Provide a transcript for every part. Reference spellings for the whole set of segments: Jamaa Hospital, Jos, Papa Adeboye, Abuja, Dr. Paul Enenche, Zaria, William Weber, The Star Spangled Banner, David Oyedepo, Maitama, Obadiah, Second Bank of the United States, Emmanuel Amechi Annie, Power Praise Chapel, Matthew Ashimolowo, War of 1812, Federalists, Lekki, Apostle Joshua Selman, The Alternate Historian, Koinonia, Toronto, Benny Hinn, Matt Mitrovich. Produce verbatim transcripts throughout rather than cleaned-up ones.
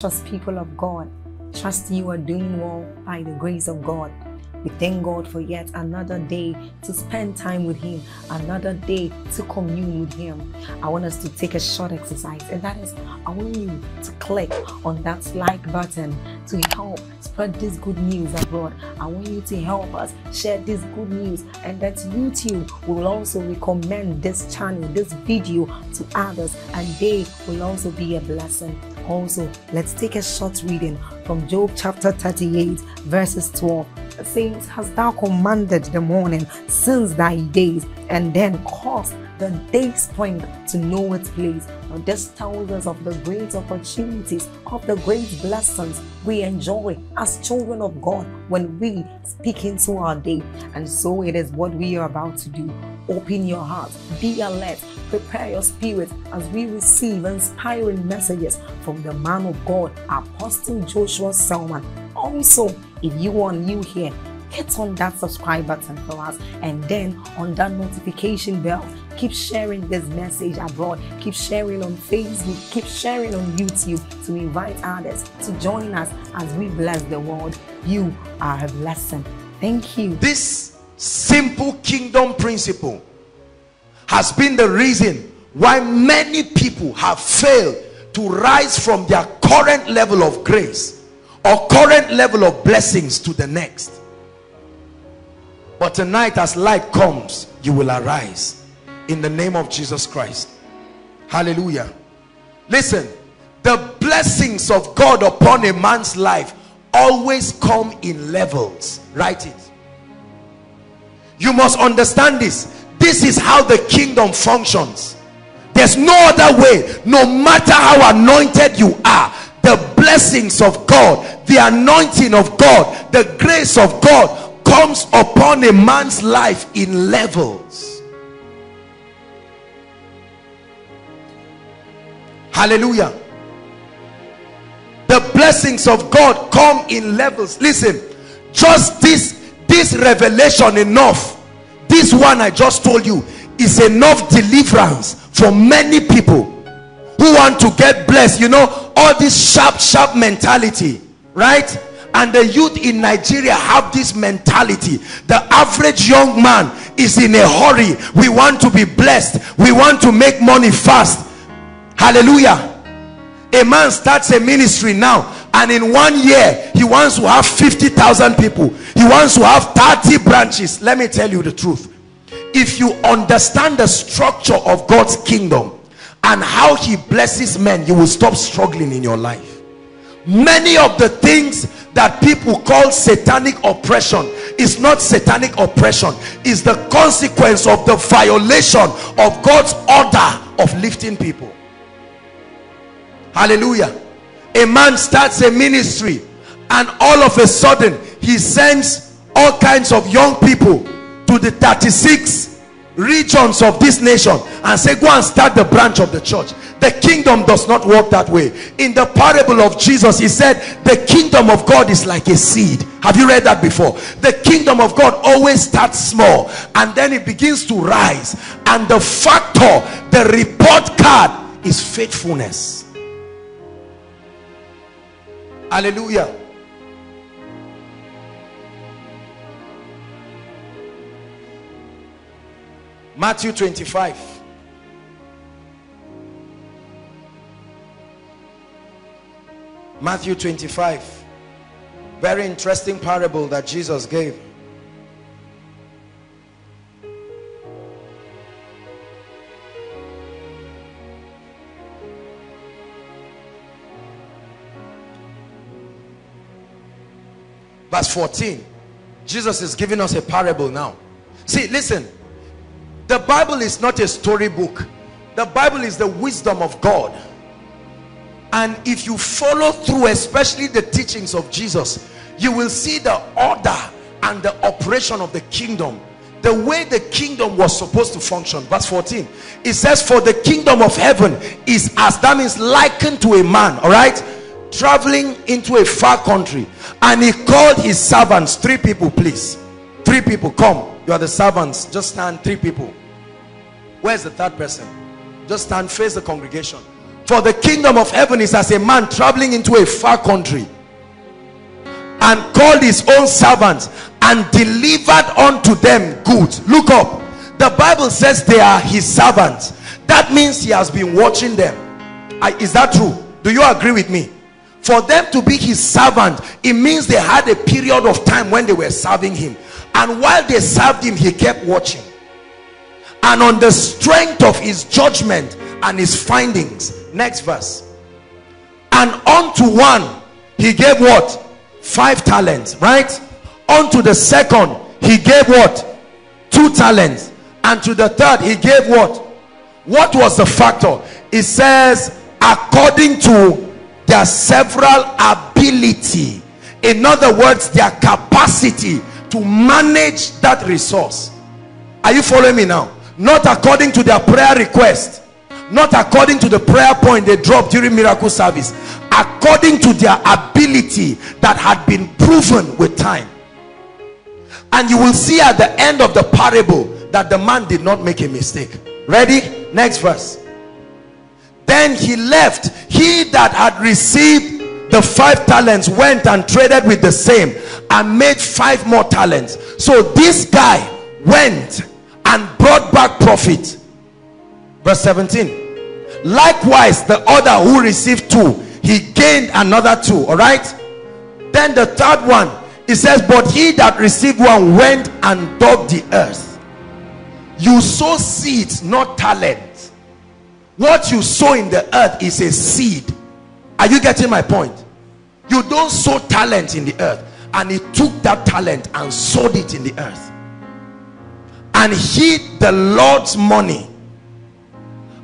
Trust people of God. Trust you are doing well by the grace of God. We thank God for yet another day to spend time with Him, another day to commune with Him. I want us to take a short exercise, and that is, I want you to click on that like button to help spread this good news abroad. I want you to help us share this good news, and that YouTube will also recommend this channel, this video to others, and they will also be a blessing. Also, let's take a short reading from Job chapter thirty-eight, verses twelve. Says, "Hast thou commanded the morning since thy days, and then caused the day spring to know its place?" Now this tells us of the great opportunities, of the great blessings we enjoy as children of God when we speak into our day. And so it is what we are about to do. Open your heart, be alert, prepare your spirit as we receive inspiring messages from the man of God, Apostle Joshua Selman. Also, if you are new here, hit on that subscribe button for us, and then on that notification bell. Keep sharing this message abroad. Keep sharing on Facebook. Keep sharing on YouTube to invite others to join us as we bless the world. You are a blessing. Thank you. This simple kingdom principle has been the reason why many people have failed to rise from their current level of grace or current level of blessings to the next. But tonight, as light comes, you will arise in the name of Jesus Christ. Hallelujah. Listen, the blessings of God upon a man's life always come in levels. Write it. You must understand this. This is how the kingdom functions. There's no other way. No matter how anointed you are, the blessings of God, the anointing of God, the grace of God comes upon a man's life in levels. Hallelujah. The blessings of God come in levels. Listen, just this this revelation enough, this one I just told you, is enough deliverance for many people who want to get blessed. You know, all this sharp sharp mentality, right? And the youth in Nigeria have this mentality. The average young man is in a hurry. We want to be blessed. We want to make money fast. Hallelujah. A man starts a ministry now, and in one year he wants to have fifty thousand people. He wants to have thirty branches. Let me tell you the truth. If you understand the structure of God's kingdom and how He blesses men, you will stop struggling in your life. Many of the things that people call satanic oppression is not satanic oppression. It's the consequence of the violation of God's order of lifting people. Hallelujah. A man starts a ministry, and all of a sudden he sends all kinds of young people to the thirty-six regions of this nation and say, go and start the branch of the church. The kingdom does not work that way. In the parable of Jesus, He said the kingdom of God is like a seed. Have you read that before? The kingdom of God always starts small, and then it begins to rise. And the factor, the report card, is faithfulness. Hallelujah. Matthew twenty-five. Matthew twenty-five. Very interesting parable that Jesus gave. Verse fourteen. Jesus is giving us a parable now. See, listen. The Bible is not a storybook. The Bible is the wisdom of God. And if you follow through, especially the teachings of Jesus, you will see the order and the operation of the kingdom, the way the kingdom was supposed to function. Verse fourteen, it says, "For the kingdom of heaven is as," that means likened to a man, all right, traveling into a far country, and he called his servants. Three people, please. Three people, come. You are the servants. Just stand. Three people. Where's the third person? Just stand. Face the congregation. For the kingdom of heaven is as a man traveling into a far country, and called his own servants and delivered unto them goods. Look up. The Bible says they are his servants. That means he has been watching them. Is that true? Do you agree with me? For them to be his servant, it means they had a period of time when they were serving him. And while they served him, he kept watching. And on the strength of his judgment and his findings. Next verse. And unto one, he gave what? Five talents, right? Unto the second, he gave what? Two talents. And to the third, he gave what? What was the factor? It says, according to their several ability. In other words, their capacity to manage that resource. Are you following me now? Not according to their prayer request, not according to the prayer point they dropped during miracle service, according to their ability that had been proven with time. And you will see at the end of the parable that the man did not make a mistake. Ready? Next verse. Then he left. He that had received the five talents went and traded with the same and made five more talents. So this guy went and brought back profit. Verse seventeen. Likewise, the other who received two, he gained another two. All right. Then the third one, it says, but he that received one went and dug the earth. You sow seeds, not talent. What you sow in the earth is a seed. Are you getting my point? You don't sow talent in the earth. And he took that talent and sowed it in the earth, and hid the Lord's money.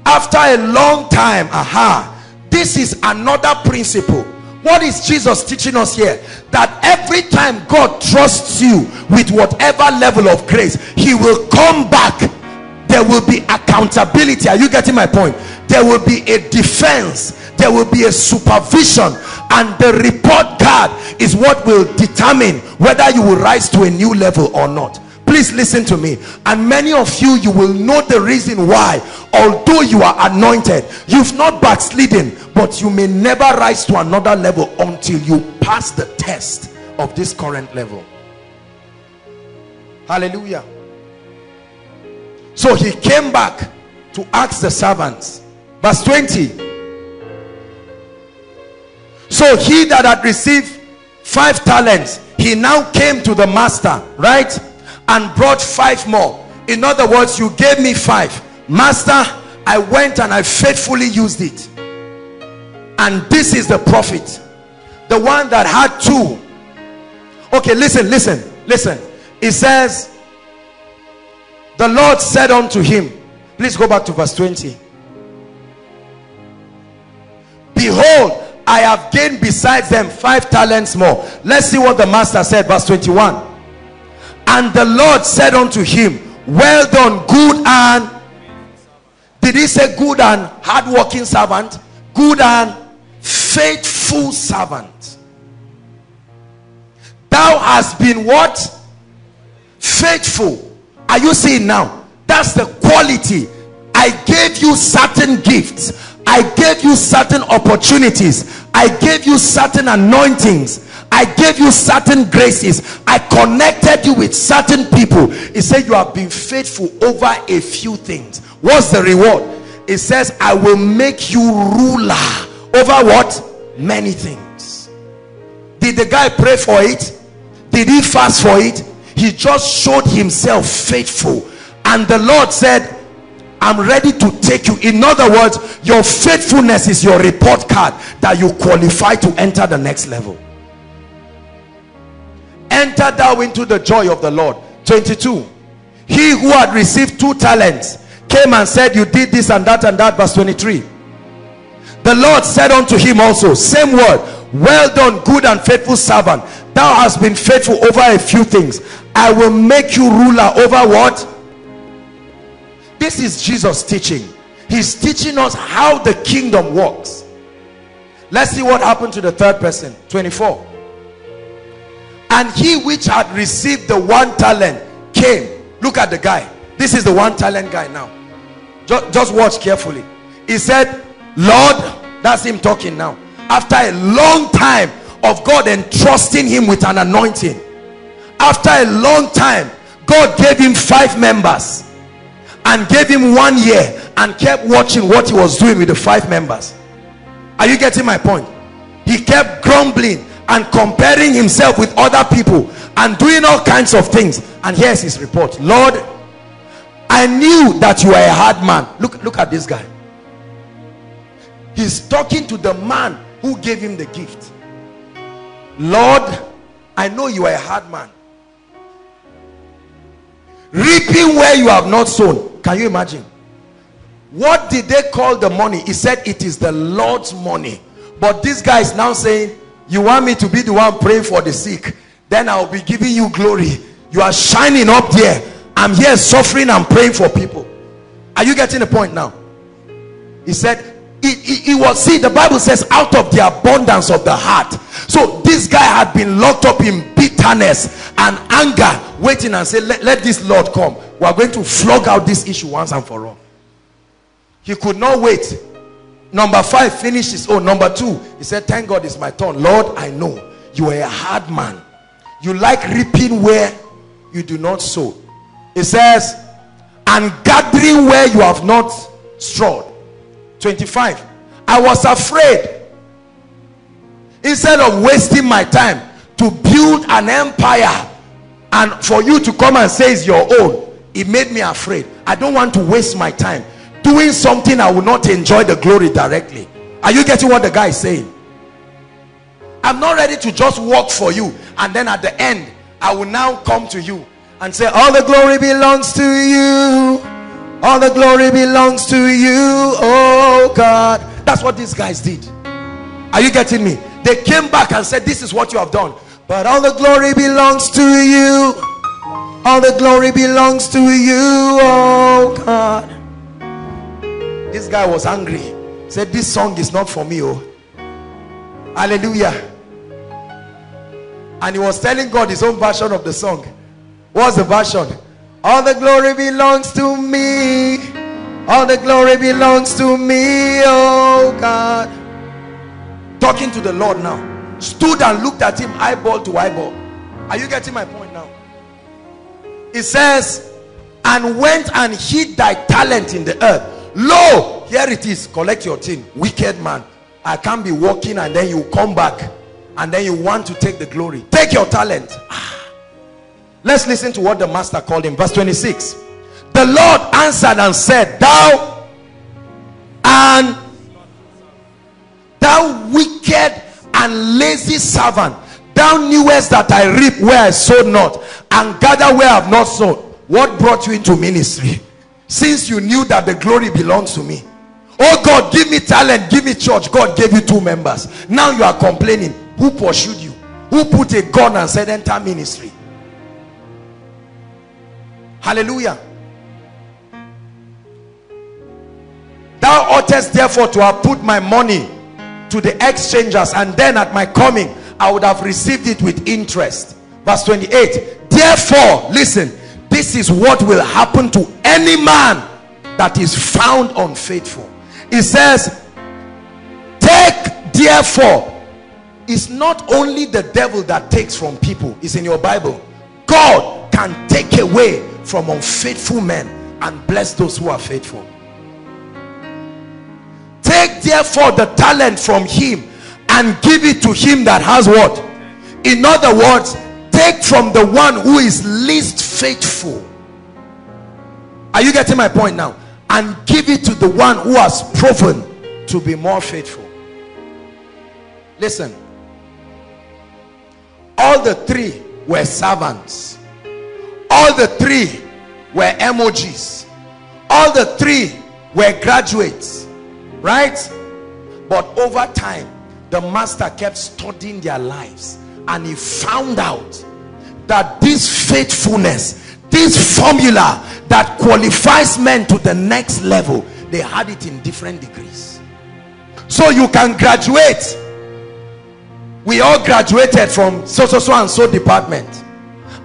After a long time, aha, this is another principle. What is Jesus teaching us here? That every time God trusts you with whatever level of grace, he will come back. There will be accountability. Are you getting my point? There will be a defense. There will be a supervision. And the report card is what will determine whether you will rise to a new level or not. Please listen to me. And many of you, you will know the reason why, although you are anointed, you've not backslidden, but you may never rise to another level until you pass the test of this current level. Hallelujah. So he came back to ask the servants. Verse twenty. So he that had received five talents, he now came to the master, right? And brought five more. In other words, you gave me five, master. I went and I faithfully used it, and this is the profit. The one that had two. Okay, listen, listen, listen. It says, the Lord said unto him, please go back to verse twenty. Behold, I have gained besides them five talents more. Let's see what the master said. Verse twenty-one. And the Lord said unto him, well done, good and... Did he say good and hardworking servant? Good and faithful servant. Thou hast been what? Faithful. Are you seeing now? That's the quality. I gave you certain gifts. I gave you certain opportunities. I gave you certain anointings. I gave you certain graces. I connected you with certain people. It said you have been faithful over a few things. What's the reward? It says I will make you ruler over what? Many things. Did the guy pray for it? Did he fast for it? He just showed himself faithful. And the Lord said, I'm ready to take you. In other words, your faithfulness is your report card that you qualify to enter the next level. Enter thou into the joy of the Lord. twenty-two. He who had received two talents came and said, you did this and that and that. Verse twenty-three. The Lord said unto him also, same word, well done, good and faithful servant. Thou hast been faithful over a few things. I will make you ruler over what? This is Jesus teaching. He's teaching us how the kingdom works. Let's see what happened to the third person. twenty-four. And he which had received the one talent came. Look at the guy. This is the one talent guy now. Just, just watch carefully. He said, Lord, That's him talking now. After a long time of God entrusting him with an anointing, after a long time, God gave him five members and gave him one year and kept watching what he was doing with the five members. Are you getting my point? He kept grumbling and comparing himself with other people and doing all kinds of things. And here's his report. Lord, I knew that you are a hard man. Look, look at this guy. He's talking to the man who gave him the gift. Lord, I know you are a hard man, reaping where you have not sown. Can you imagine? What did they call the money? He said it is the Lord's money. But this guy is now saying, you want me to be the one praying for the sick? Then I'll be giving you glory. You are shining up there. I'm here suffering and praying for people. Are you getting the point now? He said, It, it, it was, see, the Bible says, out of the abundance of the heart. So this guy had been locked up in bitterness and anger, waiting and say, let, let this Lord come. We are going to flog out this issue once and for all. He could not wait. Number five, finished his own. Number two, he said, thank God it's my turn. Lord, I know you are a hard man. You like reaping where you do not sow. It says, and gathering where you have not strawed. twenty-five. I was afraid, instead of wasting my time to build an empire and for you to come and say it's your own, it made me afraid. I don't want to waste my time doing something I will not enjoy the glory directly. Are you getting what the guy is saying? I'm not ready to just work for you and then at the end I will now come to you and say all the glory belongs to you. All the glory belongs to you, oh God. That's what these guys did. Are you getting me? They came back and said, this is what you have done. But all the glory belongs to you. All the glory belongs to you, oh God. This guy was angry. He said, this song is not for me, oh. Hallelujah. And he was telling God his own version of the song. What's the version? All the glory belongs to me. All the glory belongs to me, oh God. Talking to the Lord now. Stood and looked at him eyeball to eyeball. Are you getting my point now? It says, and went and hid thy talent in the earth. Lo, here it is. Collect your thing. Wicked man. I can't be walking and then you come back. And then you want to take the glory. Take your talent. Let's listen to what the master called him. Verse twenty-six. The Lord answered and said, thou and thou wicked and lazy servant, thou knewest that I reap where I sowed not and gather where I have not sown. What brought you into ministry, since you knew that the glory belongs to me? Oh God, give me talent, give me church. God gave you two members. Now you are complaining. Who pursued you? Who put a gun and said enter ministry? Hallelujah. Thou oughtest therefore to have put my money to the exchangers, and then at my coming I would have received it with interest. Verse twenty-eight. Therefore, listen, this is what will happen to any man that is found unfaithful. It says, take therefore. It's not only the devil that takes from people. It's in your Bible. God can take away from unfaithful men and bless those who are faithful. Take therefore the talent from him and give it to him that has what? In other words, take from the one who is least faithful. Are you getting my point now? And give it to the one who has proven to be more faithful. Listen, all the three were servants. All the three were M O Gs. All the three were graduates, right? But over time, the master kept studying their lives, and he found out that this faithfulness, this formula that qualifies men to the next level, they had it in different degrees. So you can graduate. We all graduated from so, so, so, and so department.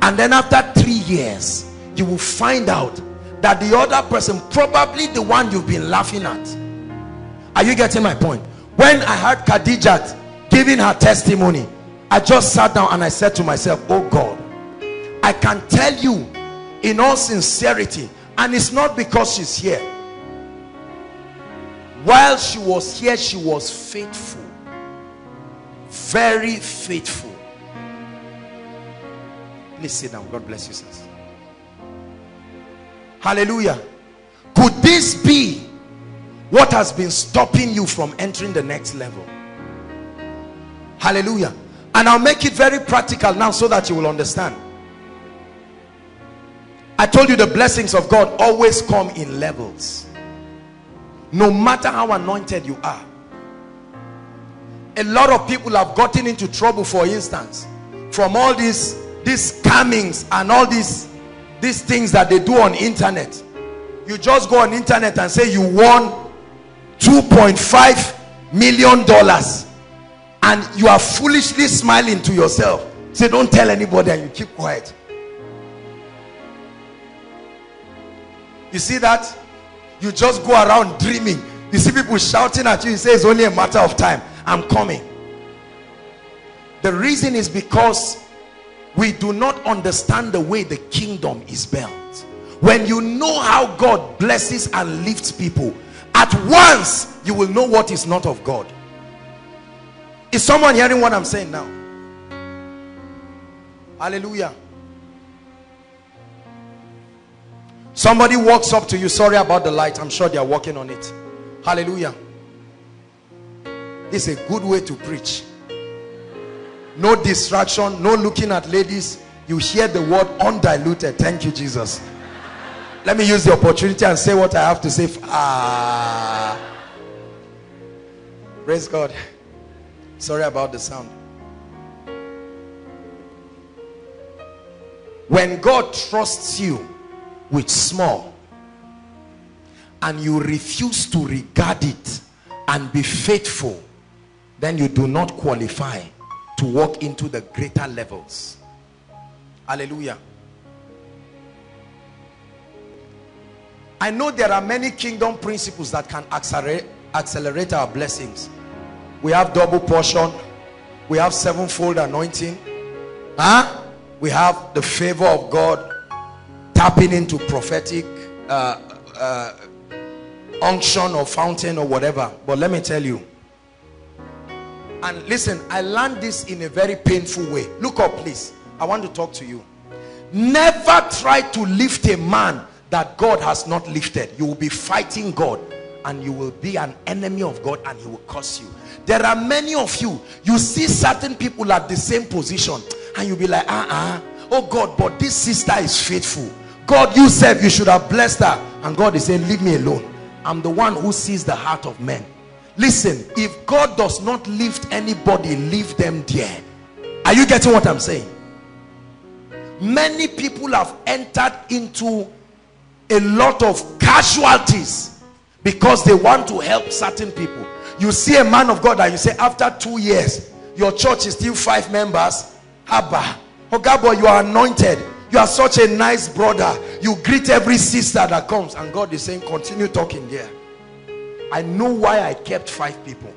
And then after three years, you will find out that the other person, probably the one you've been laughing at. Are you getting my point? When I heard Khadijah giving her testimony, I just sat down and I said to myself, oh God, I can tell you in all sincerity, and it's not because she's here. While she was here, she was faithful. Very faithful. Please sit down. God bless you, sirs. Hallelujah. Could this be what has been stopping you from entering the next level? Hallelujah. And I'll make it very practical now so that you will understand. I told you the blessings of God always come in levels. No matter how anointed you are. A lot of people have gotten into trouble, for instance, from all these these scammings and all these these things that they do on internet. You just go on internet and say you won two point five million dollars, and you are foolishly smiling to yourself. Say, don't tell anybody, and you keep quiet. You see that? You just go around dreaming. You see people shouting at you. You say it's only a matter of time. I'm coming. The reason is because we do not understand the way the kingdom is built. When you know how God blesses and lifts people, at once you will know what is not of God. Is someone hearing what I'm saying now? Hallelujah. Somebody walks up to you. Sorry about the light. I'm sure they are working on it. Hallelujah. This is a good way to preach. No distraction, no looking at ladies. You hear the word undiluted. Thank you, Jesus. Let me use the opportunity and say what I have to say. Ah. Praise God. Sorry about the sound. When God trusts you with small and you refuse to regard it and be faithful, then you do not qualify to walk into the greater levels. Hallelujah. I know there are many kingdom principles that can accelerate, accelerate our blessings. We have double portion. We have sevenfold anointing. Huh? We have the favor of God, tapping into prophetic uh, uh, unction or fountain or whatever. But let me tell you, and listen, I learned this in a very painful way. Look up, please. I want to talk to you. Never try to lift a man that God has not lifted. You will be fighting God, and you will be an enemy of God, and he will curse you. There are many of you, you see certain people at the same position, and you'll be like, uh-uh, oh God, but this sister is faithful. God, you said you should have blessed her. And God is saying, leave me alone. I'm the one who sees the heart of men. Listen, if God does not lift anybody, leave them there. Are you getting what I'm saying? Many people have entered into a lot of casualties because they want to help certain people. You see a man of God and you say, after two years, your church is still five members. Abba, oh God, boy, you are anointed. You are such a nice brother. You greet every sister that comes. And God is saying, continue talking there. I know why I kept five people.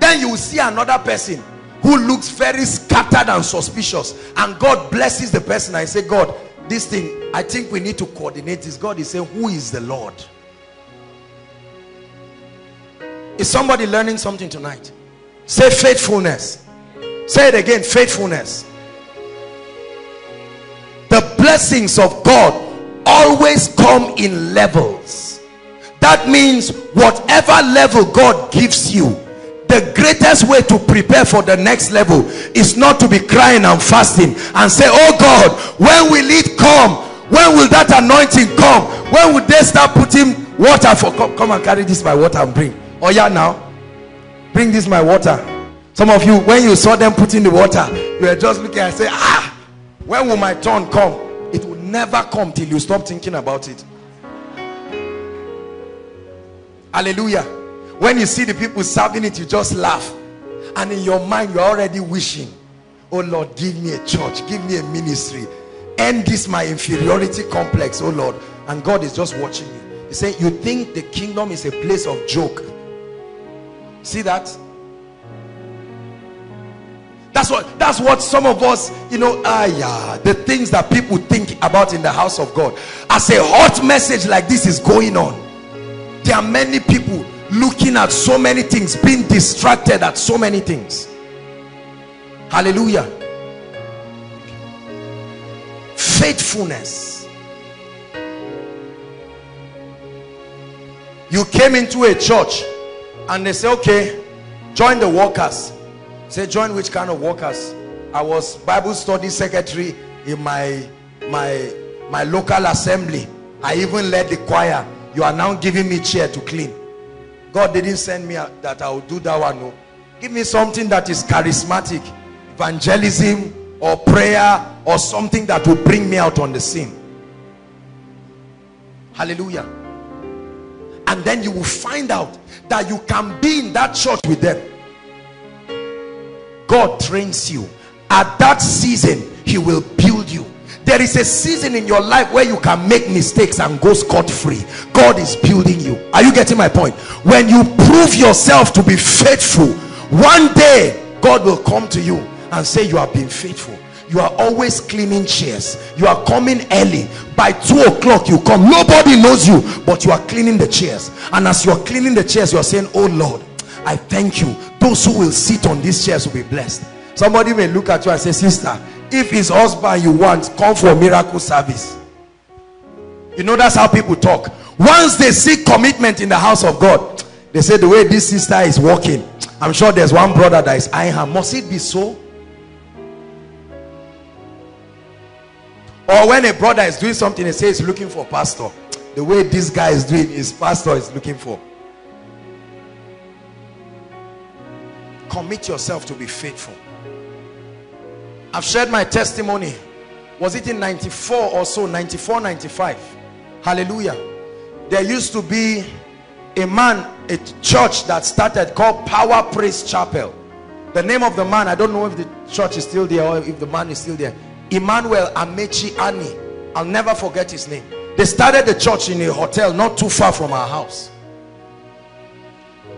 Then you will see another person who looks very scattered and suspicious. And God blesses the person. I say, God, this thing, I think we need to coordinate this. God is saying, who is the Lord? Is somebody learning something tonight? Say faithfulness. Say it again, faithfulness. The blessings of God always come in levels. That means whatever level God gives you, the greatest way to prepare for the next level is not to be crying and fasting and say, oh God, when will it come? When will that anointing come? When will they start putting water for? Come, come and carry this my water and bring. Oh yeah, now bring this my water. Some of you, when you saw them putting the water, you were just looking and say, ah, when will my turn come? It will never come till you stop thinking about it. Hallelujah. When you see the people serving it, you just laugh. And in your mind, you're already wishing, oh Lord, give me a church. Give me a ministry. End this my inferiority complex, oh Lord. And God is just watching you. He said, you think the kingdom is a place of joke. See that? That's what, that's what some of us, you know, ah, yeah, the things that people think about in the house of God. As a hot message like this is going on, there are many people looking at so many things, being distracted at so many things. Hallelujah. Faithfulness. You came into a church and they say, okay, join the workers. Say, join which kind of workers? I was Bible study secretary in my my my local assembly. I even led the choir. You are now giving me chair to clean. God didn't send me a, that I will do that one. No, give me something that is charismatic, evangelism or prayer or something that will bring me out on the scene. Hallelujah. And then you will find out that you can be in that church with them. God trains you. At that season, he will build you. There is a season in your life where you can make mistakes and go scot-free. God is building you. Are you getting my point? When you prove yourself to be faithful, one day God will come to you and say, you have been faithful. You are always cleaning chairs. You are coming early. By two o'clock you come. Nobody knows you, but you are cleaning the chairs. And as you are cleaning the chairs, you are saying, oh Lord, I thank you. Those who will sit on these chairs will be blessed. Somebody may look at you and say, sister, if it's husband you want, come for a miracle service. You know, that's how people talk. Once they see commitment in the house of God, they say, the way this sister is walking, I'm sure there's one brother that is eyeing her. Must it be so? Or when a brother is doing something, he says he's looking for pastor. The way this guy is doing, his pastor is looking for. Commit yourself to be faithful. I've shared my testimony. Was it in ninety-four or so? ninety-four, ninety-five. Hallelujah. There used to be a man, a church that started called Power Praise Chapel. The name of the man, I don't know if the church is still there or if the man is still there. Emmanuel Amechi Annie. I'll never forget his name. They started the church in a hotel not too far from our house.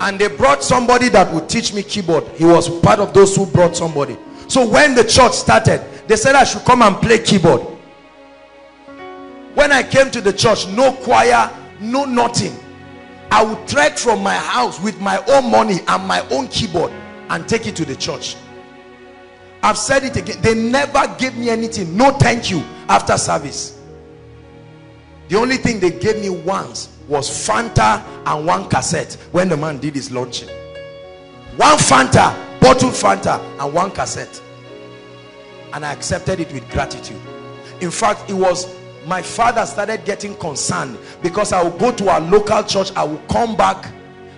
And they brought somebody that would teach me keyboard. He was part of those who brought somebody. So when the church started, they said I should come and play keyboard. When I came to the church, no choir, no nothing. I would trek from my house with my own money and my own keyboard and take it to the church. I've said it again. They never gave me anything. No thank you after service. The only thing they gave me once was Fanta and one cassette when the man did his launching. One Fanta, bottled Fanta and one cassette. And I accepted it with gratitude. In fact, it was my father started getting concerned because I would go to our local church, I would come back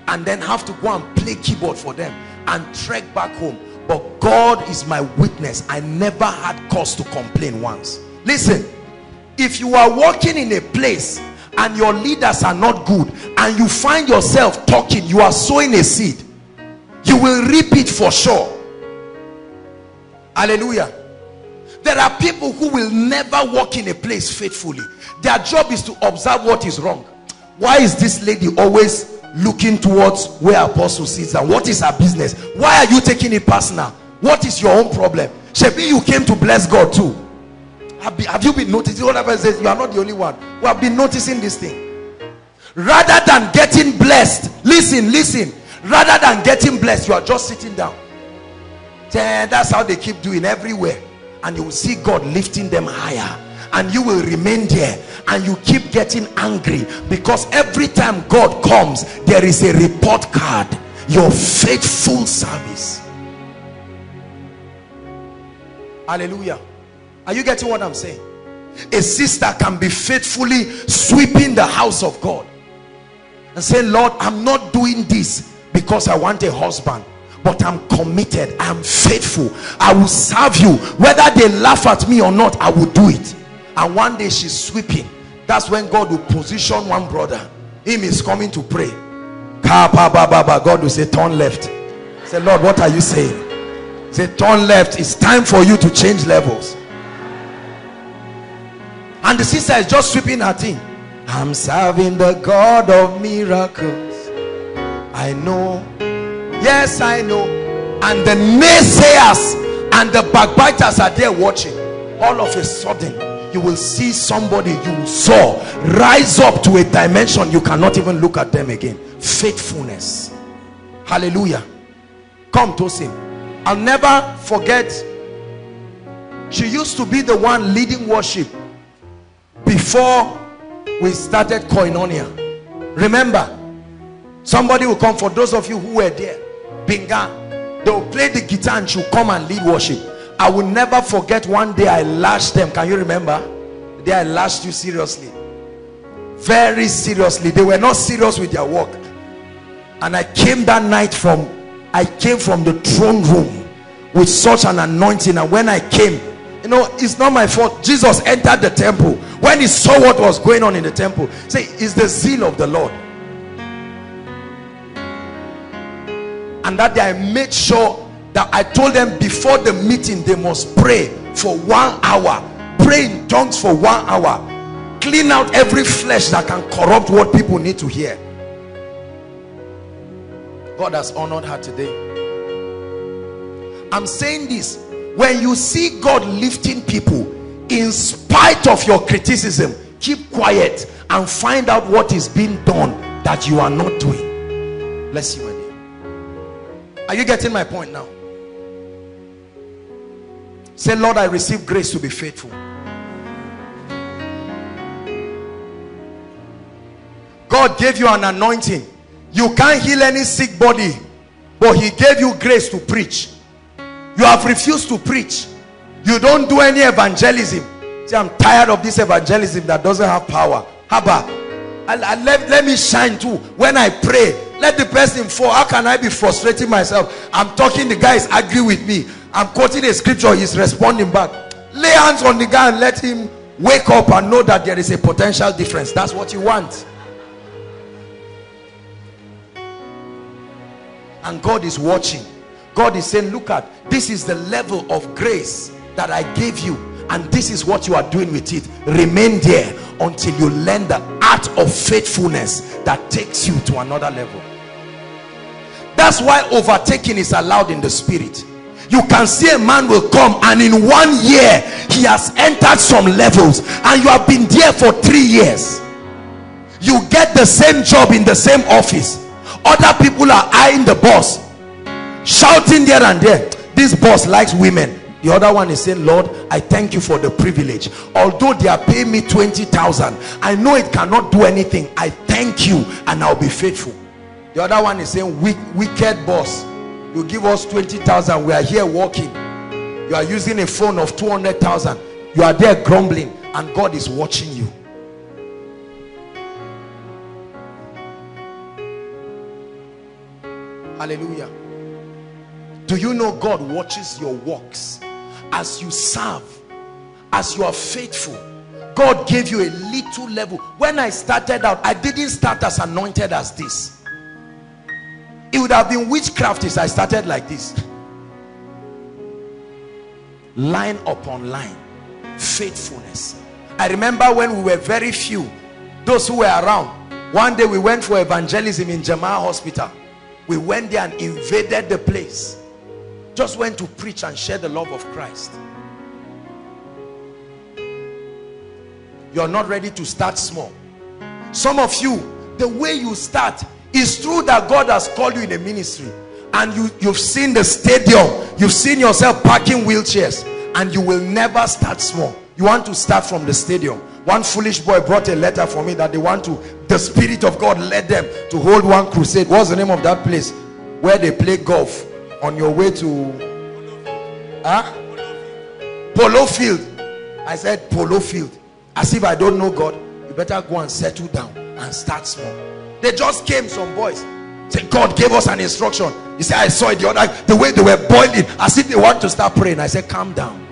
and then have to go and play keyboard for them and trek back home. But God is my witness. I never had cause to complain once. Listen, if you are working in a place and your leaders are not good and you find yourself talking, you are sowing a seed. You will reap it for sure. Hallelujah. There are people who will never work in a place faithfully. Their job is to observe what is wrong. Why is this lady always looking towards where Apostle sits and what is her business? Why are you taking it personal? What is your own problem? Shebi, you came to bless God too. Have you been noticing? Whatever says, you are not the only one who have been noticing this thing. Rather than getting blessed, listen, listen. Rather than getting blessed, you are just sitting down. That's how they keep doing everywhere. And you will see God lifting them higher. And you will remain there. And you keep getting angry. Because every time God comes, there is a report card. Your faithful service. Hallelujah. Are you getting what I'm saying? A sister can be faithfully sweeping the house of God. And say, Lord, I'm not doing this because I want a husband. But I'm committed. I'm faithful. I will serve you. Whether they laugh at me or not, I will do it. And one day she's sweeping. That's when God will position one brother. Him is coming to pray. God will say, turn left. Say, Lord, what are you saying? Say, turn left. It's time for you to change levels. And the sister is just sweeping her thing. I'm serving the God of miracles. I know Yes, I know. And the naysayers and the backbiters are there watching. All of a sudden, you will see somebody you saw rise up to a dimension you cannot even look at them again. Faithfulness. Hallelujah. Come to him. I'll never forget, she used to be the one leading worship before we started Koinonia. Remember, somebody will come, for those of you who were there, Bingan, they will play the guitar and she'll come and lead worship. I will never forget, one day I lashed them. Can you remember? The day I lashed you seriously. Very seriously. They were not serious with their work. And I came that night from, I came from the throne room with such an anointing. And when I came, you know, it's not my fault. Jesus entered the temple. When he saw what was going on in the temple, say, it's the zeal of the Lord. And that day I made sure that I told them before the meeting they must pray for one hour. Pray in tongues for one hour. Clean out every flesh that can corrupt what people need to hear. God has honored her today. I'm saying this. When you see God lifting people, in spite of your criticism, keep quiet and find out what is being done that you are not doing. Bless you. Are you getting my point now? Say, Lord, I receive grace to be faithful. God gave you an anointing. You can't heal any sick body, but he gave you grace to preach. You have refused to preach. You don't do any evangelism. See, I'm tired of this evangelism that doesn't have power. Haba, I, I let, let me shine too. When I pray, let the person fall. How can I be frustrating myself? I'm talking, the guy is angry with me. I'm quoting a scripture, he's responding back. Lay hands on the guy and let him wake up and know that there is a potential difference. That's what you want. And God is watching. God is saying, look at, this is the level of grace that I gave you, and this is what you are doing with it. Remain there until you learn the art of faithfulness that takes you to another level. That's why overtaking is allowed in the spirit. You can see a man will come and in one year he has entered some levels, and you have been there for three years. You get the same job in the same office. Other people are eyeing the boss, shouting there and there, this boss likes women. The other one is saying, Lord, I thank you for the privilege. Although they are paying me twenty thousand, I know it cannot do anything. I thank you and I'll be faithful. The other one is saying, Wick, wicked boss, you give us twenty thousand, we are here working. You are using a phone of two hundred thousand. You are there grumbling, and God is watching you. Hallelujah. Do you know God watches your works? As you serve, as you are faithful, God gave you a little level. When I started out, I didn't start as anointed as this. It would have been witchcraft if I started like this. Line upon line. Faithfulness. I remember when we were very few, those who were around, one day we went for evangelism in Jamaa Hospital. We went there and invaded the place. Just went to preach and share the love of Christ. You're not ready to start small. Some of you, the way you start, is true that God has called you in a ministry, and you, you've seen the stadium, you've seen yourself parking wheelchairs, and you will never start small. You want to start from the stadium. One foolish boy brought a letter for me that they want to, the Spirit of God led them to hold one crusade. What's the name of that place where they play golf? On your way to huh? Polo Field. I said, Polo Field. As if I don't know God. You better go and settle down and start small. They just came, some boys. Say, God gave us an instruction. You see, I saw it the other, the way they were boiling, as if they want to start praying. I said, calm down.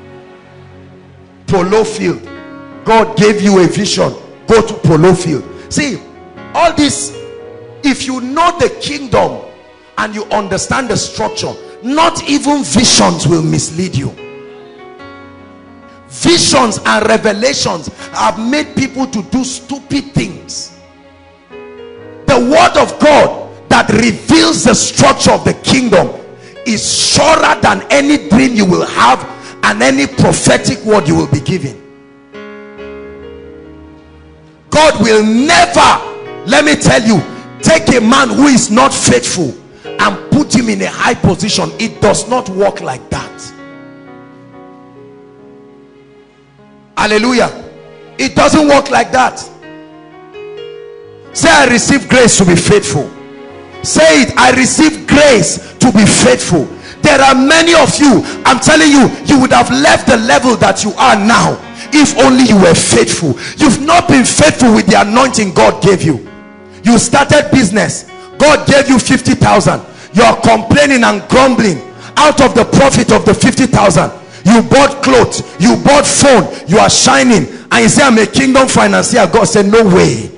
Polo Field. God gave you a vision. Go to Polo Field. See, all this, if you know the kingdom, and you understand the structure, not even visions will mislead you. Visions and revelations have made people to do stupid things. The word of God, that reveals the structure of the kingdom is surer than any dream you will have and any prophetic word you will be given. God will never, let me tell you, take a man who is not faithful and put him in a high position. It does not work like that. Hallelujah. It doesn't work like that. Say, I receive grace to be faithful. Say it, I receive grace to be faithful. There are many of you, I'm telling you, you would have left the level that you are now if only you were faithful. You've not been faithful with the anointing God gave you. You started business, God gave you fifty thousand. You are complaining and grumbling. Out of the profit of the fifty thousand, you bought clothes, you bought phone, you are shining, and you say, I'm a kingdom financier. God said, no way.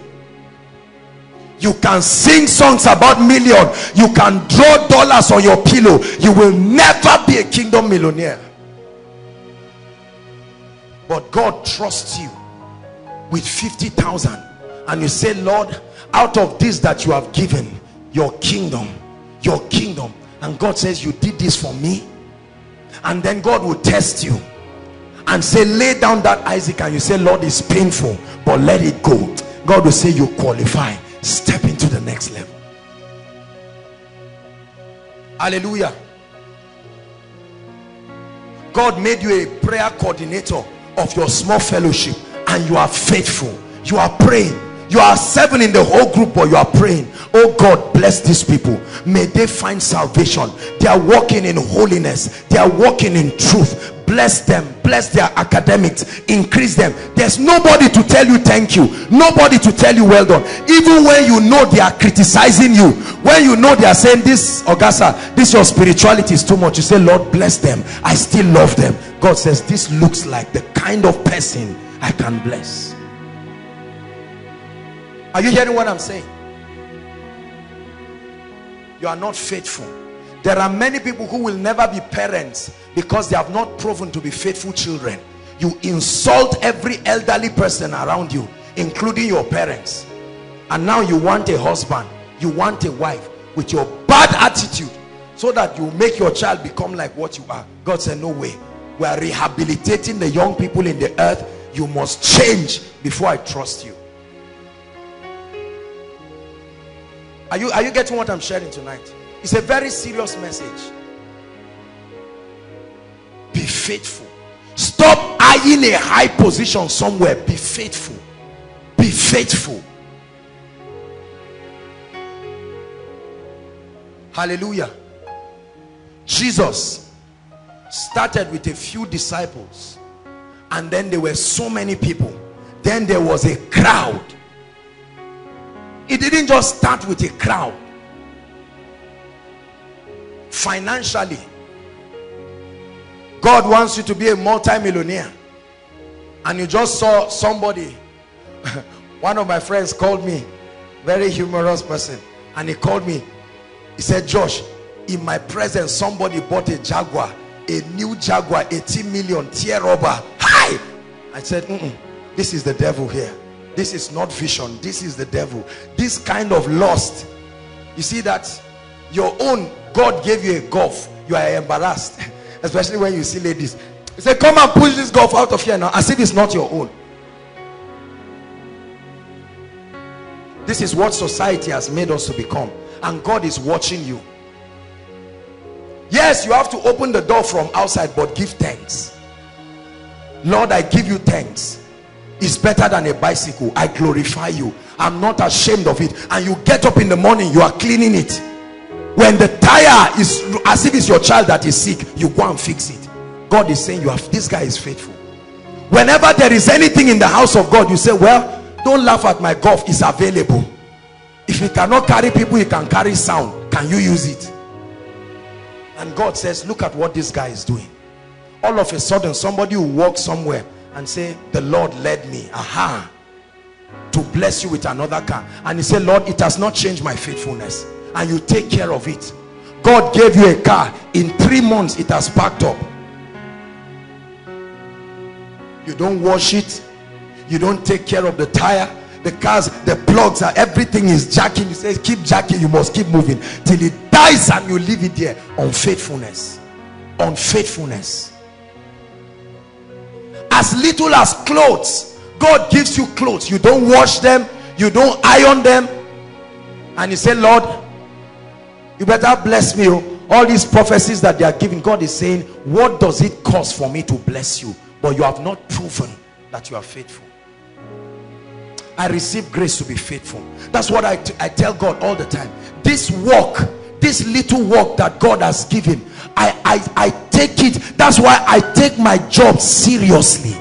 You can sing songs about million, you can draw dollars on your pillow, you will never be a kingdom millionaire. But God trusts you with fifty thousand, and you say, Lord, out of this that you have given, your kingdom, your kingdom. And God says, you did this for me. And then God will test you and say, lay down that Isaac. And you say, Lord, it's painful, but let it go. God will say, you qualify. Step into the next level. Hallelujah. God made you a prayer coordinator of your small fellowship, and you are faithful. You are praying. You are seven in the whole group, but you are praying, oh God, bless these people. May they find salvation. They are walking in holiness. They are walking in truth. Bless them. Bless their academics. Increase them. There's nobody to tell you thank you. Nobody to tell you well done. Even when you know they are criticizing you, when you know they are saying, this Ogasa, this your spirituality is too much, you say, Lord, bless them. I still love them. God says, this looks like the kind of person I can bless. Are you hearing what I'm saying? You are not faithful. There are many people who will never be parents because they have not proven to be faithful children. You insult every elderly person around you, including your parents. And now you want a husband, you want a wife with your bad attitude so that you make your child become like what you are. God said, no way. We are rehabilitating the young people in the earth. You must change before I trust you. Are you, are you getting what I'm sharing tonight? It's a very serious message. Be faithful. Stop eyeing a high position somewhere. Be faithful. Be faithful. Hallelujah. Jesus started with a few disciples, and then there were so many people. Then there was a crowd. It didn't just start with a crowd. Financially, God wants you to be a multi-millionaire, and you just saw somebody. One of my friends called me, very humorous person, and he called me. He said, Josh, in my presence, somebody bought a Jaguar, a new Jaguar, eighteen million, tear rubber. Hi! I said, mm-mm, this is the devil here. This is not vision. This is the devil. This kind of lust. You see that your own, God gave you a golf. You are embarrassed. Especially when you see ladies. You say, come and push this golf out of here now. As if it's not your own. This is what society has made us to become. And God is watching you. Yes, you have to open the door from outside, but give thanks. Lord, I give you thanks. Is better than a bicycle. I glorify you. I'm not ashamed of it. And you get up in the morning, you are cleaning it. When the tire is, as if it's your child that is sick, you go and fix it. God is saying, you have, this guy is faithful. Whenever there is anything in the house of God, you say, well, don't laugh at my golf, it's available. If it cannot carry people, it can carry sound. Can you use it? And God says, look at what this guy is doing. All of a sudden, somebody will walk somewhere and say, the Lord led me, aha, to bless you with another car. And he said, Lord, it has not changed my faithfulness. And you take care of it. God gave you a car. In three months, it has packed up. You don't wash it. You don't take care of the tire. The cars, the plugs, are, everything is jacking. He says, keep jacking, you must keep moving till it dies and you leave it there. Unfaithfulness. Unfaithfulness. As little as clothes. God gives you clothes. You don't wash them. You don't iron them. And you say, Lord, you better bless me. All these prophecies that they are giving, God is saying, what does it cost for me to bless you? But you have not proven that you are faithful. I receive grace to be faithful. That's what I, I tell God all the time. This work, this little work that God has given, I, I, I take it. That's why I take my job seriously.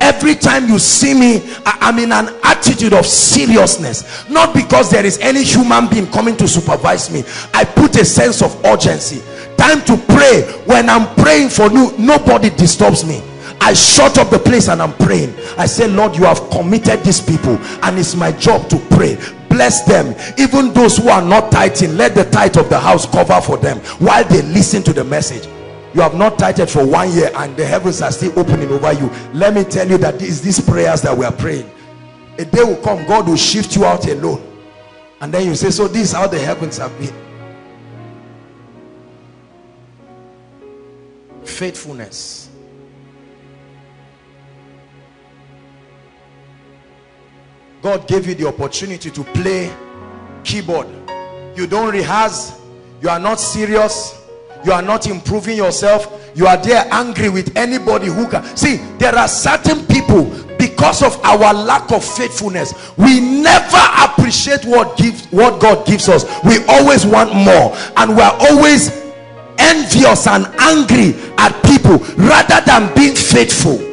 Every time you see me, I, I'm in an attitude of seriousness. Not because there is any human being coming to supervise me. I put a sense of urgency. Time to pray. When I'm praying for you, nobody disturbs me. I shut up the place and I'm praying. I say, Lord, you have committed these people and it's my job to pray. Bless them. Even those who are not tithing, let the tithe of the house cover for them while they listen to the message. You have not tithed for one year and the heavens are still opening over you. Let me tell you that it's these prayers that we are praying. A day will come, God will shift you out alone. And then you say, so this is how the heavens have been. Faithfulness. God gave you the opportunity to play keyboard. You don't rehearse. You are not serious. You are not improving yourself. You are there angry with anybody who can. See, there are certain people, because of our lack of faithfulness, we never appreciate what gives, what God gives us. We always want more. And we are always envious and angry at people rather than being faithful.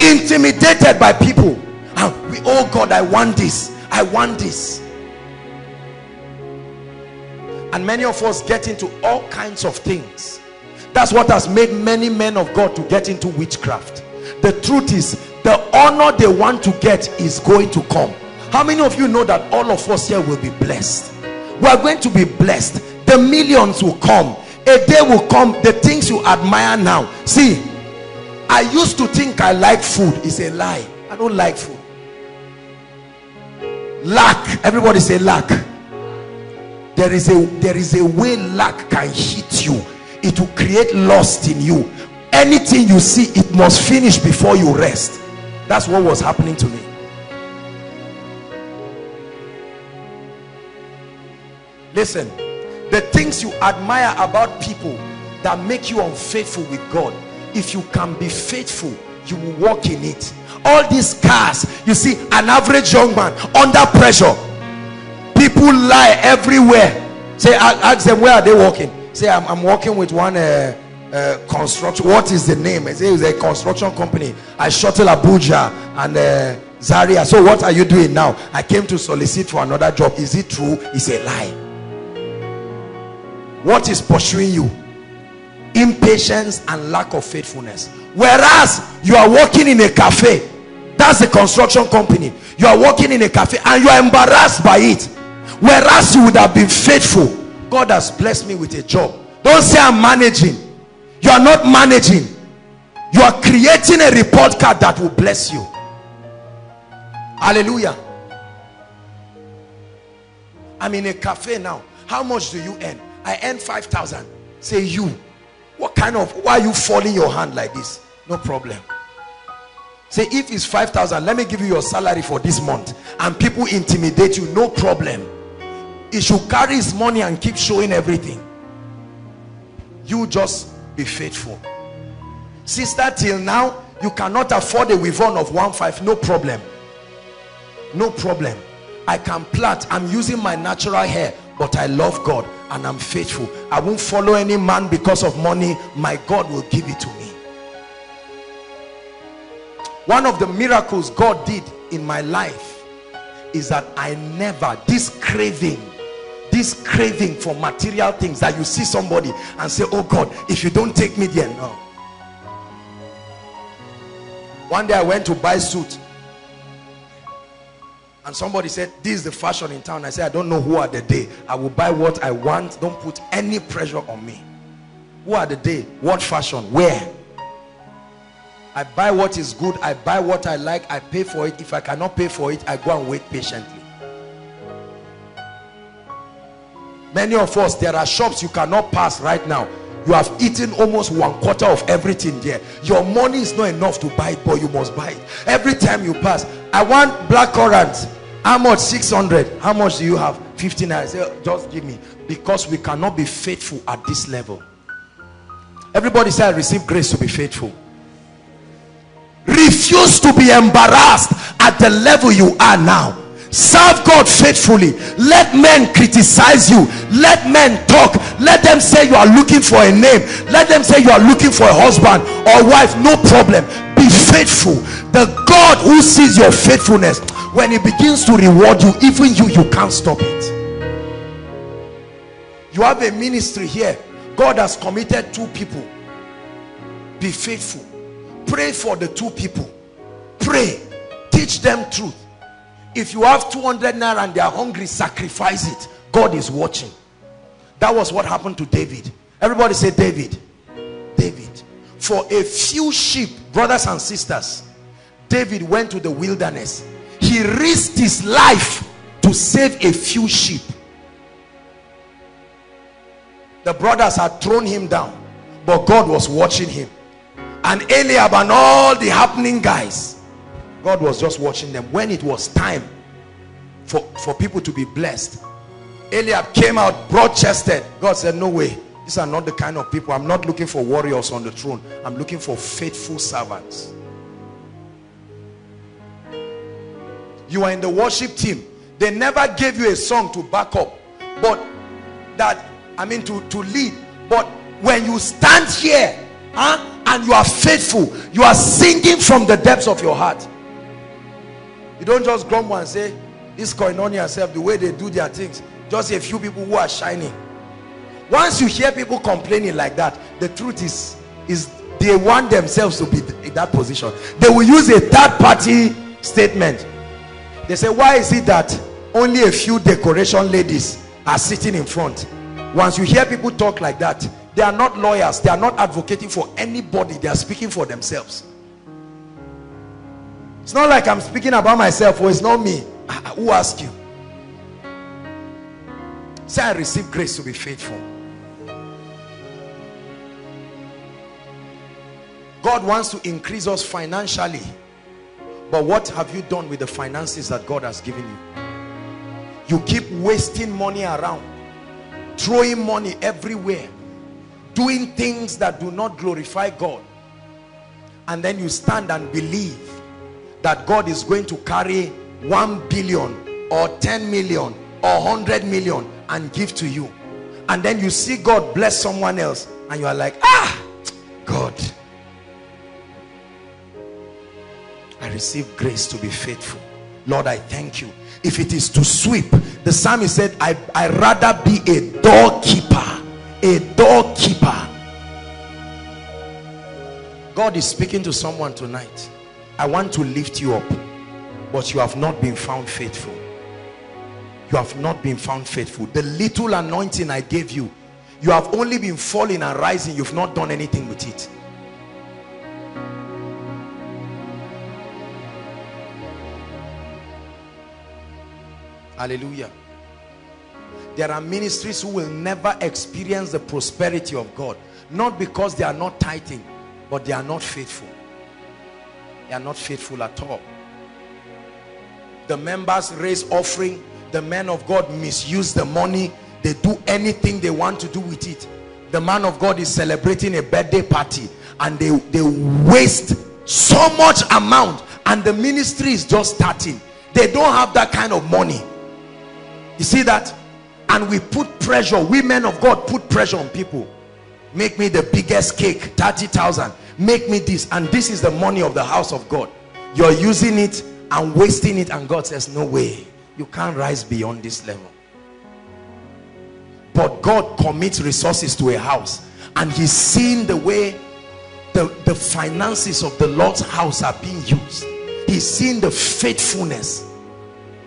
Intimidated by people, and we, oh God, I want this, I want this. And many of us get into all kinds of things. That's what has made many men of God to get into witchcraft. The truth is, the honor they want to get is going to come. How many of you know that all of us here will be blessed? We are going to be blessed. The millions will come. A day will come, the things you admire now. See, I used to think I like food. It's a lie. I don't like food. Lack. Everybody say lack. There is a there is a way lack can hit you. It will create lust in you. Anything you see, it must finish before you rest. That's what was happening to me. Listen, the things you admire about people that make you unfaithful with God, if you can be faithful, you will walk in it. All these cars, you see, an average young man under pressure. People lie everywhere. Say, ask them, where are they working? Say, I'm, I'm working with one uh, uh, construction. What is the name? Say, it's a construction company. I shuttle Abuja and uh, Zaria. So what are you doing now? I came to solicit for another job. Is it true? It's a lie. What is pursuing you? Impatience and lack of faithfulness. Whereas you are working in a cafe, that's a construction company, you are working in a cafe and you are embarrassed by it, whereas you would have been faithful. God has blessed me with a job. Don't say I'm managing. You are not managing. You are creating a report card that will bless you. Hallelujah. I'm in a cafe now. How much do you earn? I earn five thousand. Say, you, what kind of, why are you folding your hand like this? No problem. Say, if it's five thousand, let me give you your salary for this month. And people intimidate you, no problem. He should carry his money and keep showing everything. You just be faithful. Sister, till now, you cannot afford a Wivon of one five. No problem. No problem. I can plait. I'm using my natural hair, but I love God and I'm faithful. I won't follow any man because of money. My God will give it to me. One of the miracles God did in my life is that I never, this craving, this craving for material things, that you see somebody and say, oh God, if you don't take me there, no. One day I went to buy a suit and somebody said, this is the fashion in town. I said, I don't know who are the day. I will buy what I want. Don't put any pressure on me. Who are the day? What fashion? Where? I buy what is good, I buy what I like, I pay for it. If I cannot pay for it, I go and wait patiently. Many of us, there are shops you cannot pass right now. You have eaten almost one quarter of everything there. Your money is not enough to buy it, but you must buy it. Every time you pass, I want black currants. How much? six hundred. How much do you have? fifty-nine. I say, just give me. Because we cannot be faithful at this level. Everybody say, I receive grace to be faithful. Refuse to be embarrassed at the level you are now. Serve God faithfully. Let men criticize you. Let men talk. Let them say you are looking for a name. Let them say you are looking for a husband or wife. No problem. Be faithful. The God who sees your faithfulness, when he begins to reward you, even you, you can't stop it. You have a ministry here. God has committed two people. Be faithful. Pray for the two people. Pray. Teach them truth. If you have two hundred naira and they are hungry, sacrifice it. God is watching. That was what happened to David. Everybody say, David. David. For a few sheep, brothers and sisters, David went to the wilderness. He risked his life to save a few sheep. The brothers had thrown him down, but God was watching him. And Eliab and all the happening guys, God was just watching them. When it was time for, for people to be blessed, Eliab came out broad-chested. God said, no way. These are not the kind of people. I'm not looking for warriors on the throne. I'm looking for faithful servants. You are in the worship team. They never gave you a song to back up. But that, I mean to, to lead. But when you stand here, huh, and you are faithful, you are singing from the depths of your heart. You don't just grumble and say, this koinonia yourself, the way they do their things. Just a few people who are shining. Once you hear people complaining like that, the truth is, is they want themselves to be in that position. They will use a third party statement. They say, why is it that only a few decoration ladies are sitting in front? Once you hear people talk like that, they are not lawyers. They are not advocating for anybody. They are speaking for themselves. It's not like I'm speaking about myself, or it's not me. Who asked you? Say, I receive grace to be faithful. God wants to increase us financially. But what have you done with the finances that God has given you? You keep wasting money around, throwing money everywhere, doing things that do not glorify God. And then you stand and believe that God is going to carry one billion or ten million or one hundred million and give to you. And then you see God bless someone else and you are like, ah, God. I receive grace to be faithful. Lord, I thank you. If it is to sweep, the psalmist said, I, I'd rather be a doorkeeper. A doorkeeper. God is speaking to someone tonight. I want to lift you up, but you have not been found faithful. You have not been found faithful. The little anointing I gave you, you have only been falling and rising. You've not done anything with it. Hallelujah. There are ministries who will never experience the prosperity of God, not because they are not tithing, but they are not faithful. They are not faithful at all. The members raise offering. The men of God misuse the money. They do anything they want to do with it. The man of God is celebrating a birthday party and they, they waste so much amount, and the ministry is just starting. They don't have that kind of money. You see that? And we put pressure. We men of God put pressure on people. Make me the biggest cake, thirty thousand. Make me this, and this is the money of the house of God. You're using it and wasting it, and God says, no way. You can't rise beyond this level. But God commits resources to a house, and he's seen the way the, the finances of the Lord's house are being used. He's seen the faithfulness.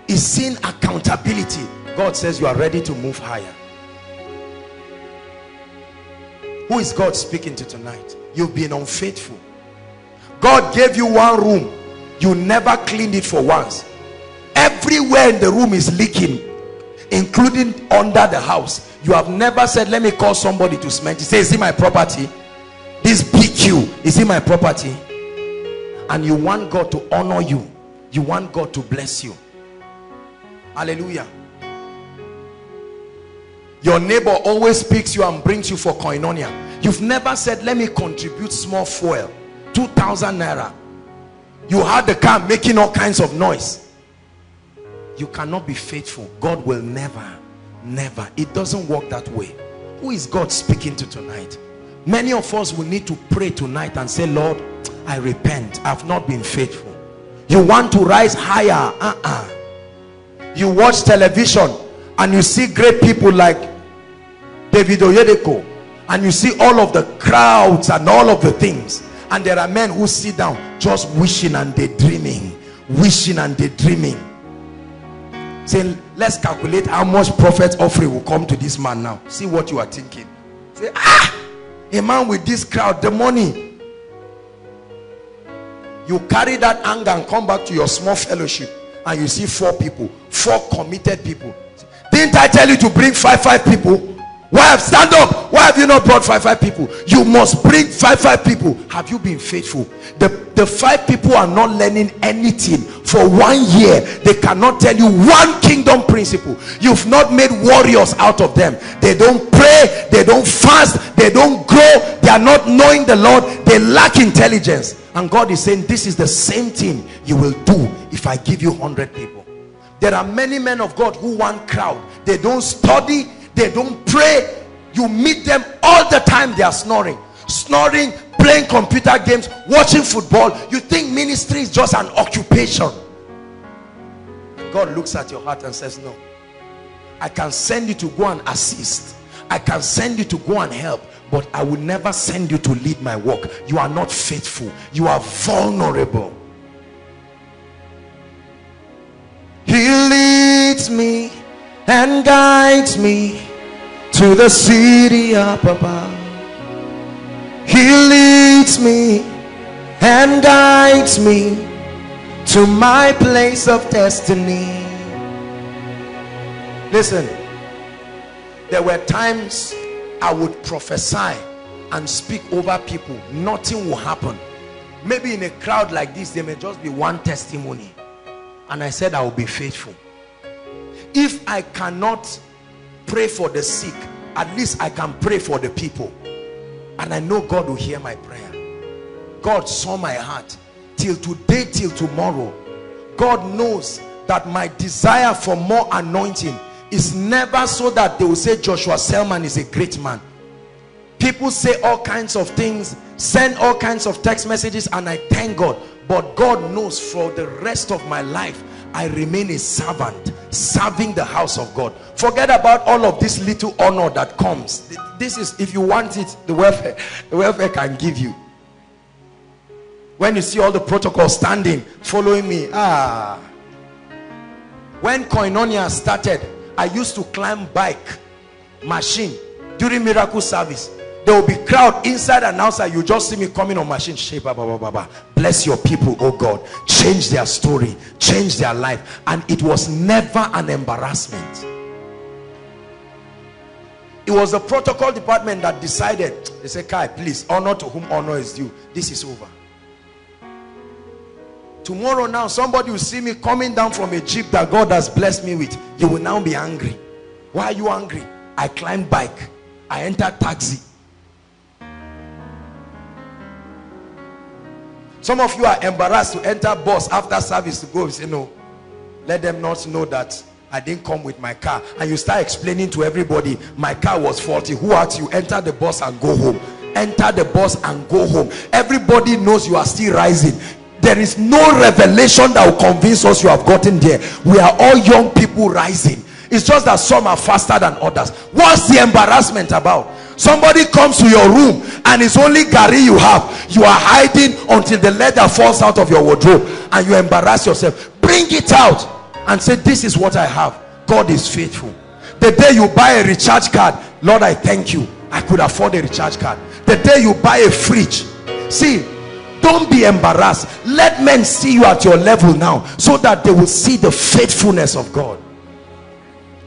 He's seen accountability. God says, you are ready to move higher. Who is God speaking to tonight? You've been unfaithful. God gave you one room, you never cleaned it for once. Everywhere in the room is leaking, including under the house. You have never said, let me call somebody to cement. You say, is it my property? This B Q, is it my property? And you want God to honor you. You want God to bless you. Hallelujah. Your neighbor always picks you and brings you for koinonia. You've never said, let me contribute small fuel, two thousand naira. You had the car making all kinds of noise. You cannot be faithful. God will never, never. It doesn't work that way. Who is God speaking to tonight? Many of us will need to pray tonight and say, Lord, I repent. I've not been faithful. You want to rise higher. Uh-uh. You watch television and you see great people like David Oyedepo, and you see all of the crowds and all of the things, and there are men who sit down just wishing and daydreaming, wishing and daydreaming. Say, let's calculate how much prophet offering will come to this man now. See what you are thinking. Say, ah, a man with this crowd, the money. You carry that anger and come back to your small fellowship and you see four people, four committed people. Didn't I tell you to bring five five people? Why have stand up? Why have you not brought five five people? You must bring five five people. Have you been faithful? The the five people are not learning anything for one year. They cannot tell you one kingdom principle. You've not made warriors out of them. They don't pray. They don't fast. They don't grow. They are not knowing the Lord. They lack intelligence. And God is saying, this is the same thing you will do if I give you one hundred people. There are many men of God who want crowd. They don't study. They don't pray. You meet them all the time. They are snoring. Snoring, playing computer games, watching football. You think ministry is just an occupation. God looks at your heart and says, no. I can send you to go and assist. I can send you to go and help. But I will never send you to lead my work. You are not faithful. You are vulnerable. He leads me and guides me to the city up above. He leads me and guides me to my place of destiny. Listen, there were times I would prophesy and speak over people. Nothing will happen. Maybe in a crowd like this, there may just be one testimony. And I said, I will be faithful. If I cannot pray for the sick, at least I can pray for the people. And I know God will hear my prayer. God saw my heart. Till today, till tomorrow, God knows that my desire for more anointing is never so that they will say Joshua Selman is a great man. People say all kinds of things, send all kinds of text messages, and I thank God. But God knows for the rest of my life, I remain a servant, serving the house of God. Forget about all of this little honor that comes. This is, if you want it, the welfare, the welfare can give you. When you see all the protocols standing, following me, ah. When Koinonia started, I used to climb bike, machine, during miracle service. There will be crowd inside and outside. You just see me coming on machine. Bless your people, oh God. Change their story. Change their life. And it was never an embarrassment. It was the protocol department that decided. They said, Kai, please, honor to whom honor is due. This is over. Tomorrow now, somebody will see me coming down from a jeep that God has blessed me with. You will now be angry. Why are you angry? I climbed bike. I entered taxi. Some of you are embarrassed to enter bus after service to go. You say, no, let them not know that I didn't come with my car. And you start explaining to everybody, my car was faulty. Who are you? Enter the bus and go home. Enter the bus and go home. Everybody knows you are still rising. There is no revelation that will convince us you have gotten there. We are all young people rising. It's just that some are faster than others. What's the embarrassment about? Somebody comes to your room and it's only Gary you have. You are hiding until the leather falls out of your wardrobe and you embarrass yourself. Bring it out and say, this is what I have. God is faithful. The day you buy a recharge card, Lord, I thank you. I could afford a recharge card. The day you buy a fridge. See, Don't be embarrassed. Let men see you at your level now, so that they will see the faithfulness of God.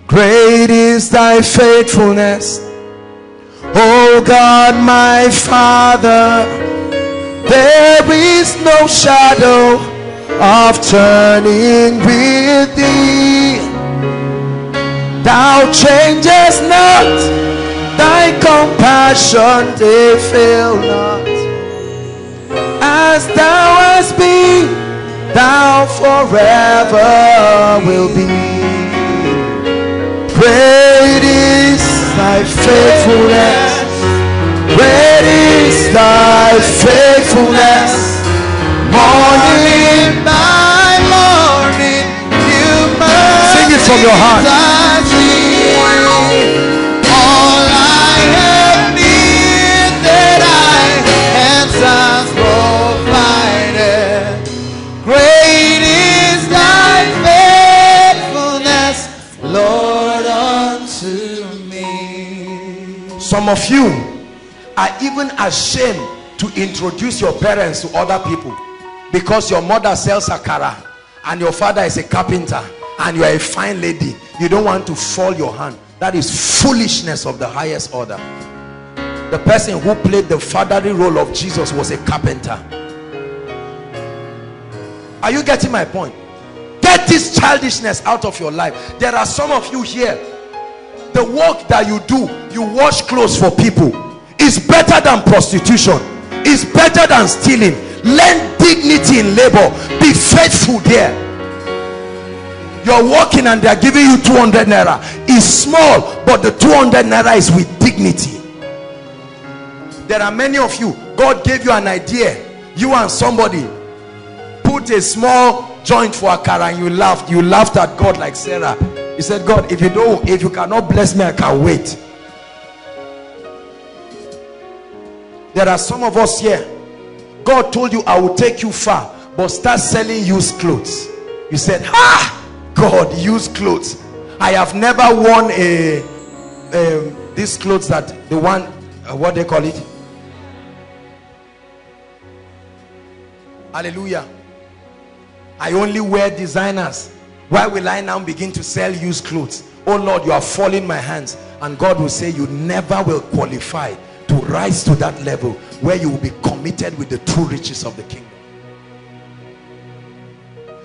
Great is thy faithfulness, O God my Father. There is no shadow of turning with thee. Thou changest not, thy compassion they fail not. As thou hast been, thou forever will be. Great is thy faithfulness, great is thy faithfulness. Morning by morning, new mercies. Sing it from your heart. I see. All I have need, that I have hands provided. Great is thy faithfulness, Lord, unto me. Some of you are even ashamed to introduce your parents to other people, because your mother sells akara and your father is a carpenter and you are a fine lady. You don't want to fall your hand. That is foolishness of the highest order. The person who played the fatherly role of Jesus was a carpenter. Are you getting my point? Get this childishness out of your life. There are some of you here, the work that you do, you wash clothes for people, is better than prostitution, is better than stealing. Learn dignity in labor. Be faithful there. You're working and they're giving you two hundred naira. It's small, but the two hundred naira is with dignity. There are many of you, God gave you an idea. You and somebody put a small joint for akara and you laughed. You laughed at God like Sarah. He said, God, if you don't, if you cannot bless me, I can wait. There are some of us here, God told you, I will take you far, but start selling used clothes. You said, ah, God, used clothes. I have never worn a, a these clothes that the one, uh, what they call it. Hallelujah. I only wear designers. Why will I now begin to sell used clothes? Oh Lord, you are falling my hands. And God will say, you never will qualify to rise to that level where you will be committed with the true riches of the kingdom.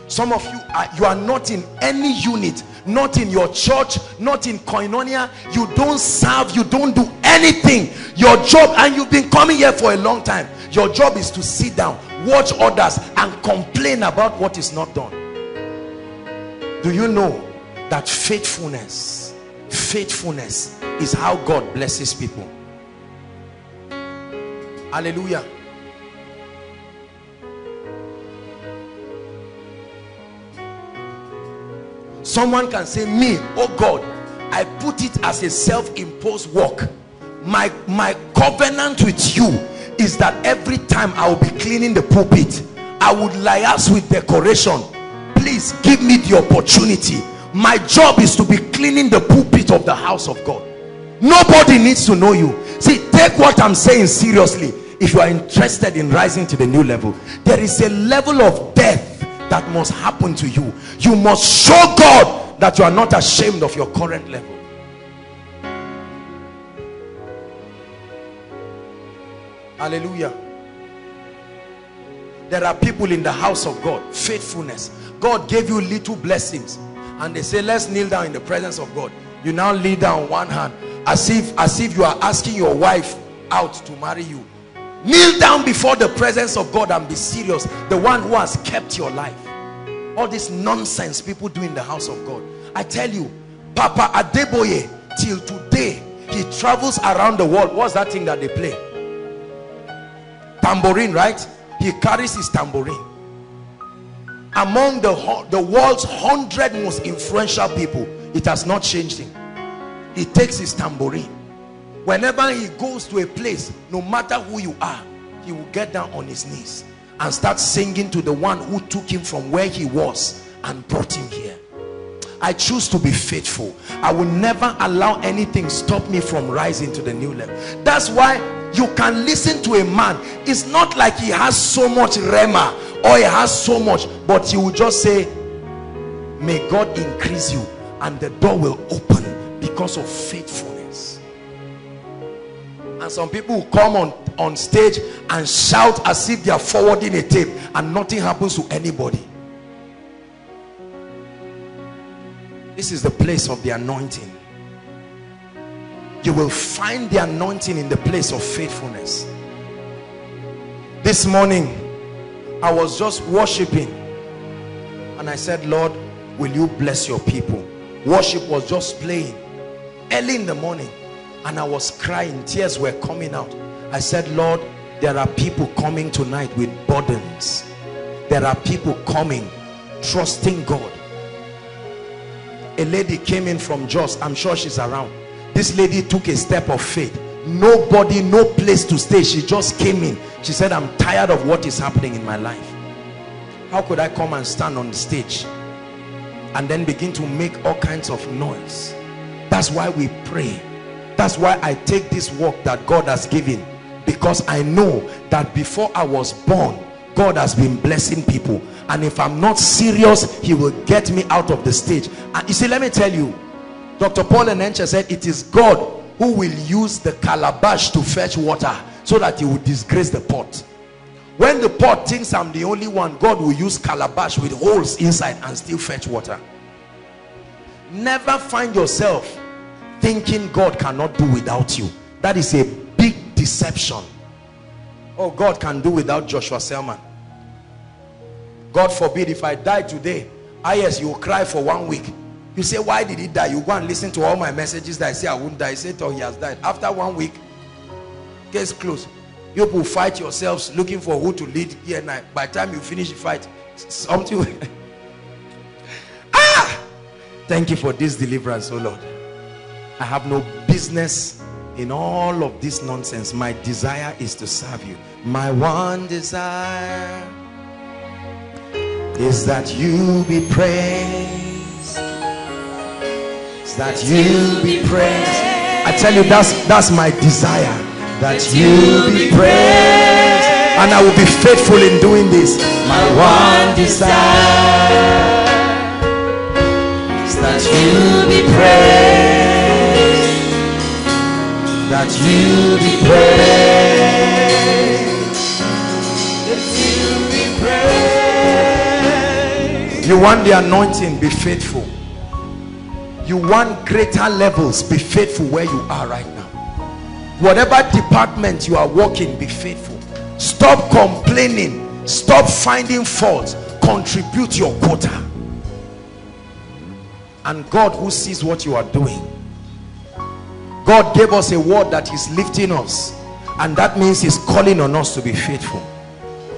Some of you are, you are not in any unit, not in your church, not in koinonia. You don't serve, you don't do anything. Your job, and you've been coming here for a long time, your job is to sit down, watch others and complain about what is not done. Do you know that faithfulness, faithfulness is how God blesses people? Hallelujah. Someone can say, me, oh God, I put it as a self-imposed work. My, my covenant with you is that every time I will be cleaning the pulpit, I would liaise with decoration. Please give me the opportunity. My job is to be cleaning the pulpit of the house of God. Nobody needs to know you. See, take what I'm saying seriously. If you are interested in rising to the new level, there is a level of death that must happen to you. You must show God that you are not ashamed of your current level. Hallelujah. There are people in the house of God, faithfulness. God gave you little blessings and they say, let's kneel down in the presence of God. You now lay down one hand as if as if you are asking your wife out to marry you. Kneel down before the presence of God and be serious. The one who has kept your life. All this nonsense people do in the house of God. I tell you, Papa Adeboye, till today, he travels around the world. What's that thing that they play? Tambourine, right? He carries his tambourine. Among the, the world's hundred most influential people, it has not changed him. He takes his tambourine. Whenever he goes to a place, no matter who you are, he will get down on his knees and start singing to the one who took him from where he was and brought him here. I choose to be faithful. I will never allow anything stop me from rising to the new level. That's why you can listen to a man. It's not like he has so much rhema or he has so much, but he will just say, may God increase you, and the door will open because of faithfulness. And some people will come on on stage and shout as if they are forwarding a tape, and nothing happens to anybody. This is the place of the anointing. You will find the anointing in the place of faithfulness. This morning, I was just worshiping, and I said, Lord, will you bless your people? Worship was just playing early in the morning, and I was crying. Tears were coming out. I said, Lord, there are people coming tonight with burdens. There are people coming trusting God. A lady came in from Jos. I'm sure she's around. This lady took a step of faith. Nobody, no place to stay. She just came in. She said, I'm tired of what is happening in my life. How could I come and stand on the stage and then begin to make all kinds of noise? That's why we pray. That's why I take this work that God has given, because I know that before I was born, God has been blessing people. And if I'm not serious, he will get me out of the stage. And you see, let me tell you, Doctor Paul Enenche said, it is God who will use the calabash to fetch water so that he will disgrace the pot. When the pot thinks I'm the only one, God will use calabash with holes inside and still fetch water. Never find yourself thinking God cannot do without you. That is a big deception. Oh, God can do without Joshua Selman. God forbid, if I die today, ah yes, you will cry for one week. You say, why did he die? You go and listen to all my messages that I say I won't die. I say, oh, he has died. After one week, case closed. You will fight yourselves looking for who to lead here and night. By the time you finish the fight, something. Ah! Thank you for this deliverance, oh Lord. I have no business in all of this nonsense. My desire is to serve you. My one desire is that you be praised, that you be praised. I tell you, that's that's my desire, that you be praised, and I will be faithful in doing this. My one desire is that you be praised, that you be praised. You want the anointing, be faithful. You want greater levels, be faithful where you are right now. Whatever department you are working, be faithful. Stop complaining. Stop finding faults. Contribute your quota. And God, who sees what you are doing, God gave us a word that is lifting us, and that means he's calling on us to be faithful.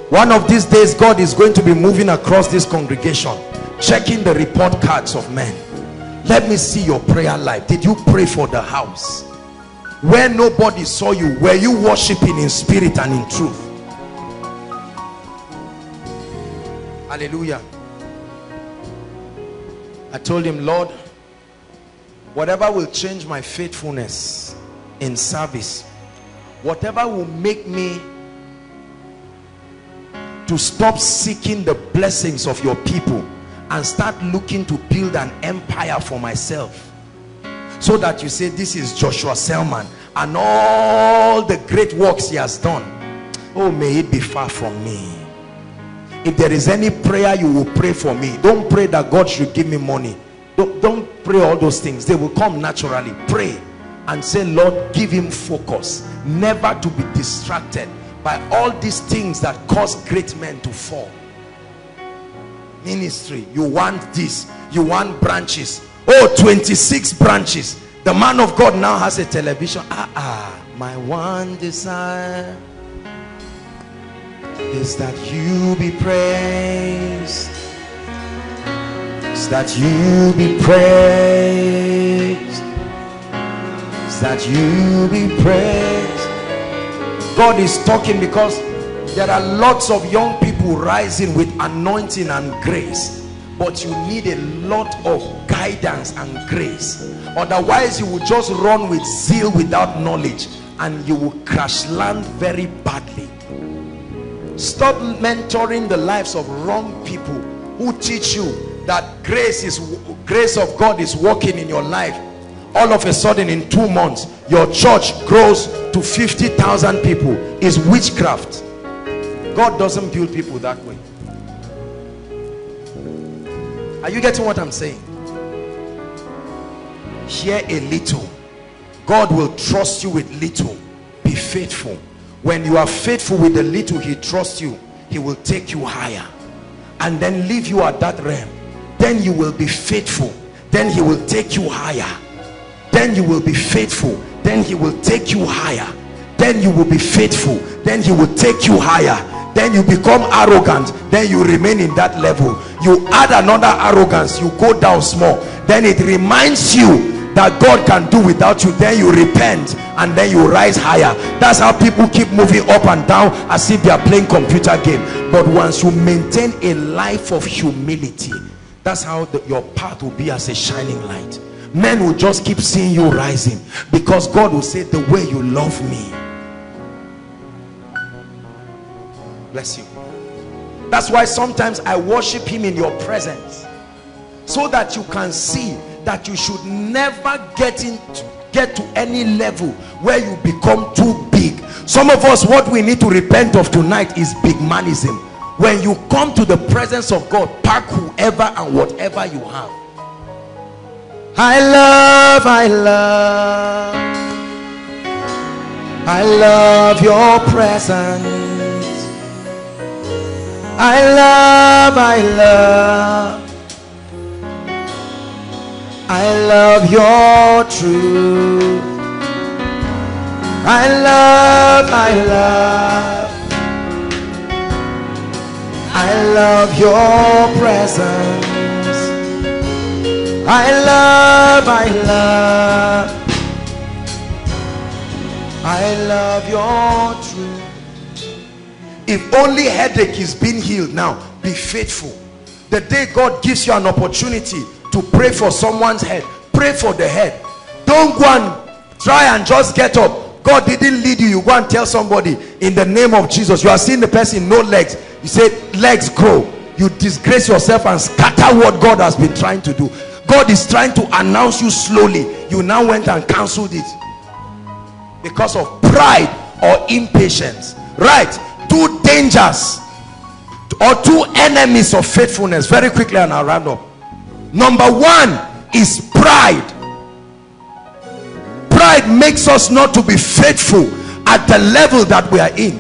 One of these days, God is going to be moving across this congregation, checking the report cards of men. Let me see your prayer life. Did you pray for the house? Where nobody saw you, were you worshiping in spirit and in truth? Hallelujah. I told him, Lord, whatever will change my faithfulness in service, whatever will make me to stop seeking the blessings of your people and start looking to build an empire for myself, so that you say, this is Joshua Selman and all the great works he has done. Oh, may it be far from me. If there is any prayer you will pray for me, don't pray that God should give me money. Don't, don't pray all those things. They will come naturally. Pray and say, Lord, give him focus, never to be distracted by all these things that cause great men to fall. Ministry, you want this, you want branches. Oh, twenty-six branches. The man of God now has a television. Ah, ah, my one desire is that you be praised, is that you be praised, is that you be praised. God is talking, because there are lots of young people rising with anointing and grace, but you need a lot of guidance and grace. Otherwise, you will just run with zeal without knowledge. and you will crash land very badly. Stop mentoring the lives of wrong people who teach you that grace is grace of God is working in your life. All of a sudden, in two months, your church grows to fifty thousand people. It's witchcraft. God doesn't build people that way. Are you getting what I'm saying? Hear a little. God will trust you with little. Be faithful. When you are faithful with the little he trusts you, he will take you higher and then leave you at that realm. Then you will be faithful. Then he will take you higher. Then you will be faithful. Then he will take you higher. Then you will be faithful. Then he will take you higher. Then you become arrogant. Then you remain in that level. You add another arrogance. You go down small. Then it reminds you that God can do without you. Then you repent and then you rise higher. That's how people keep moving up and down as if they are playing computer game. But once you maintain a life of humility, that's how the, your path will be as a shining light. Men will just keep seeing you rising because God will say, the way you love me. Bless you. That's why sometimes I worship him in your presence, so that you can see that you should never get into get to any level where you become too big. Some of us, what we need to repent of tonight is big manism. When you come to the presence of God, pack whoever and whatever you have. I love, I love, I love your presence. I love, I love, I love your truth. I love, I love, I love your presence. I love, I love, I love your truth. If only headache is being healed now, be faithful. The day God gives you an opportunity to pray for someone's head, pray for the head. Don't go and try and just get up. God didn't lead you. You go and tell somebody, in the name of Jesus, you are seeing the person, no legs. You say, legs grow. You disgrace yourself and scatter what God has been trying to do. God is trying to announce you slowly. You now went and cancelled it because of pride or impatience. Right? Two dangers or two enemies of faithfulness. Very quickly, and I'll round up. Number one is pride. Pride makes us not to be faithful at the level that we are in.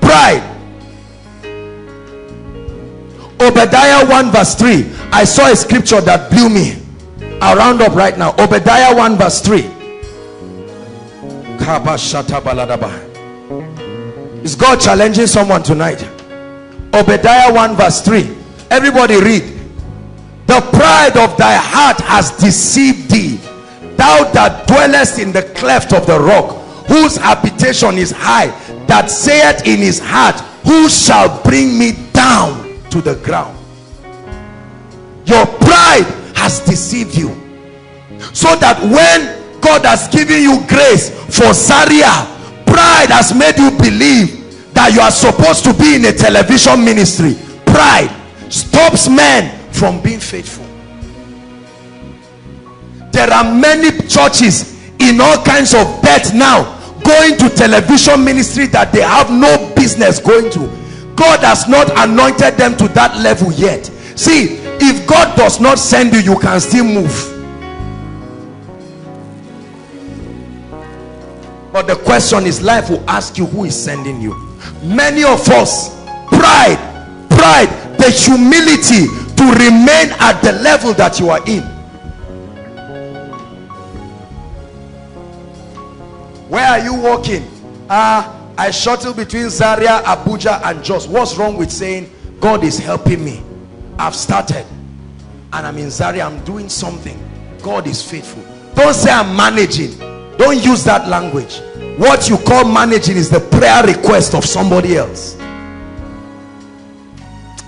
Pride. Obadiah one verse three. I saw a scripture that blew me. I'll round up right now. Obadiah one verse three. Is God challenging someone tonight? Obadiah one verse three. Everybody read. The pride of thy heart has deceived thee, thou that dwellest in the cleft of the rock, whose habitation is high, that saith in his heart, who shall bring me down to the ground? Your pride has deceived you, so that when God has given you grace for Zaria, pride has made you believe that you are supposed to be in a television ministry. Pride stops men from being faithful. There are many churches in all kinds of debt now, going to television ministry that they have no business going to. God has not anointed them to that level yet. See, if God does not send you, you can still move. But the question is, life will ask you, who is sending you? Many of us, pride, pride, the humility to remain at the level that you are in. Where are you walking? Ah, uh, I shuttle between Zaria, Abuja, and Jos. What's wrong with saying, God is helping me? I've started and I'm in Zaria, I'm doing something. God is faithful. Don't say I'm managing. Don't use that language. What you call managing is the prayer request of somebody else.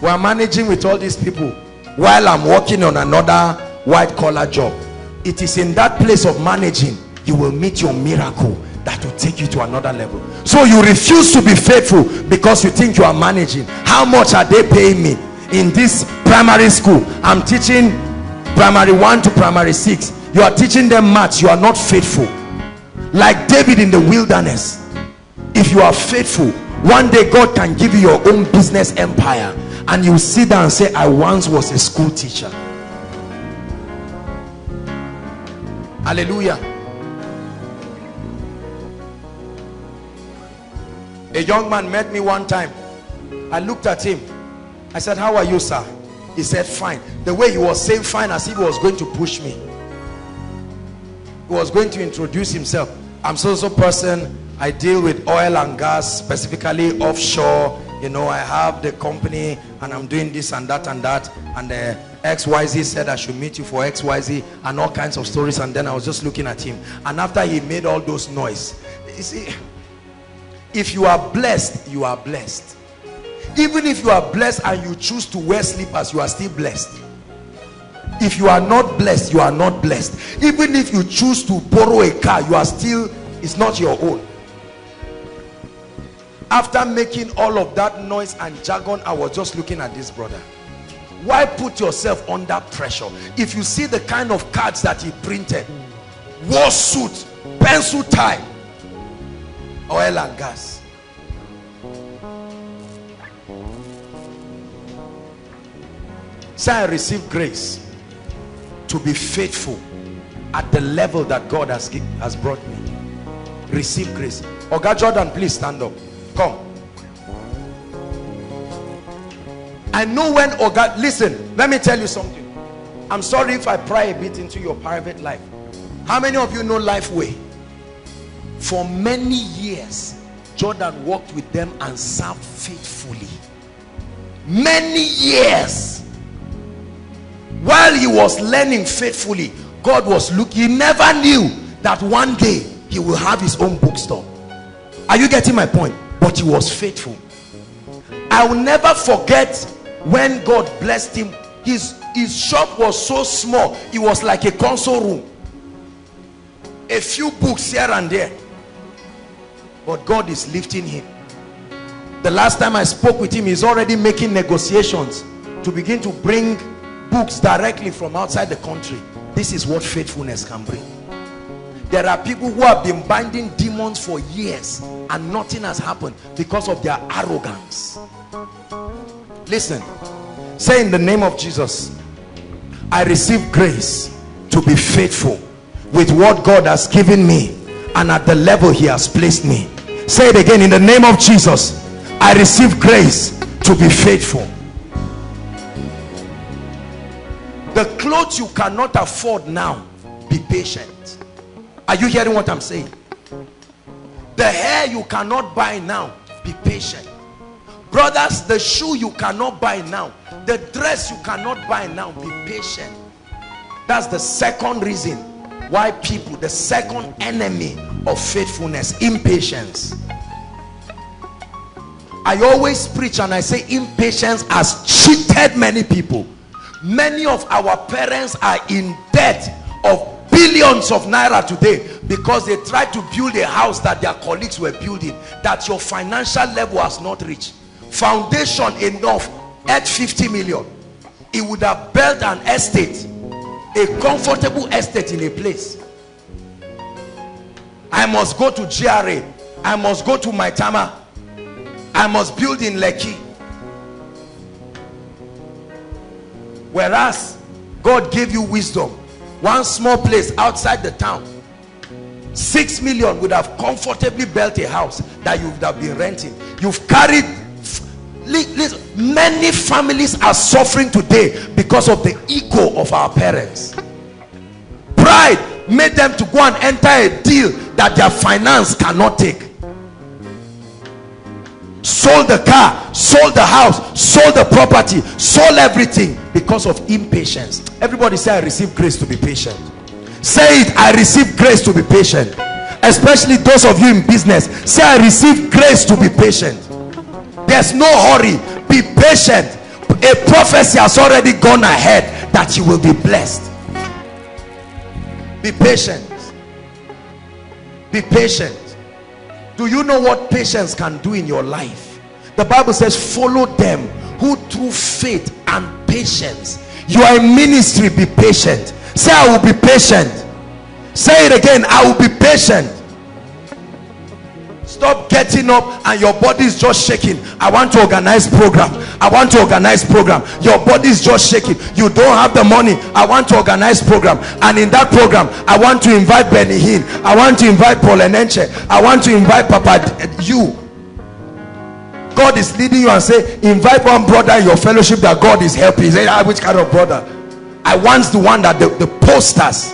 We are managing with all these people while I'm working on another white collar job. It is in that place of managing you will meet your miracle. that will take you to another level. So you refuse to be faithful because you think you are managing. How much are they paying me? In this primary school, I'm teaching primary one to primary six. You are teaching them maths. You are not faithful. Like David in the wilderness. If you are faithful, one day God can give you your own business empire, and you sit down and say, I once was a school teacher. Hallelujah. A young man met me one time. I looked at him. I said, how are you, sir? He said, fine. The way he was saying fine, as if he was going to push me. He was going to introduce himself. I'm so-so person. I deal with oil and gas, specifically offshore. You know, I have the company and I'm doing this and that and that. And the X Y Z said I should meet you for X Y Z and all kinds of stories. And then I was just looking at him. And after he made all those noise, you see, if you are blessed, you are blessed. Even if you are blessed and you choose to wear slippers, you are still blessed. If you are not blessed, you are not blessed. Even if you choose to borrow a car, you are still, it's not your own. After making all of that noise and jargon, I was just looking at this brother. Why put yourself under pressure? If you see the kind of cards that he printed, war suit, pencil tie, oil and gas. Say, I receive grace to be faithful at the level that God has, has brought me. Receive grace. Oga Jordan, please stand up. Come. I know when Oga, listen, let me tell you something. I'm sorry if I pry a bit into your private life. How many of you know Lifeway? For many years, Jordan worked with them and served faithfully. Many years. While he was learning faithfully, God was looking. He never knew that one day he will have his own bookstore. Are you getting my point? But he was faithful. I will never forget when God blessed him. His, his shop was so small. It was like a console room. A few books here and there. But God is lifting him. The last time I spoke with him, he's already making negotiations to begin to bring books directly from outside the country. This is what faithfulness can bring. There are people who have been binding demons for years and nothing has happened because of their arrogance. Listen, say in the name of Jesus, I receive grace to be faithful with what God has given me and at the level he has placed me. Say it again, in the name of Jesus, I receive grace to be faithful. The clothes you cannot afford now, be patient. Are you hearing what I'm saying? The hair you cannot buy now, be patient. Brothers, the shoe you cannot buy now, the dress you cannot buy now, be patient. That's the second reason why people, the second enemy of faithfulness, impatience. I always preach and I say impatience has cheated many people. Many of our parents are in debt of billions of naira today because they tried to build a house that their colleagues were building that your financial level has not reached. Foundation enough at fifty million. It would have built an estate, a comfortable estate in a place. I must go to G R A. I must go to Maitama. I must build in Lekki. Whereas God gave you wisdom. One small place outside the town, six million would have comfortably built a house that you would have been renting. You've carried. Listen, many families are suffering today because of the ego of our parents. Pride made them to go and enter a deal that their finance cannot take. Sold the car, sold the house, sold the property, sold everything because of impatience. Everybody say, I receive grace to be patient. Say it, I receive grace to be patient. Especially those of you in business, say, I receive grace to be patient. There's no hurry. Be patient. A prophecy has already gone ahead that you will be blessed. Be patient. Be patient. Do you know what patience can do in your life? The Bible says, follow them who through faith and patience. You are in ministry, be patient. Say, I will be patient. Say it again, I will be patient. Stop getting up and your body is just shaking. I want to organize program. I want to organize program. Your body is just shaking. You don't have the money. I want to organize program. And in that program, I want to invite Benny Hinn. I want to invite Paul Enenche. I want to invite Papa. You. God is leading you and say, invite one brother in your fellowship that God is helping. Say, ah, which kind of brother? I want the one that the, the posters.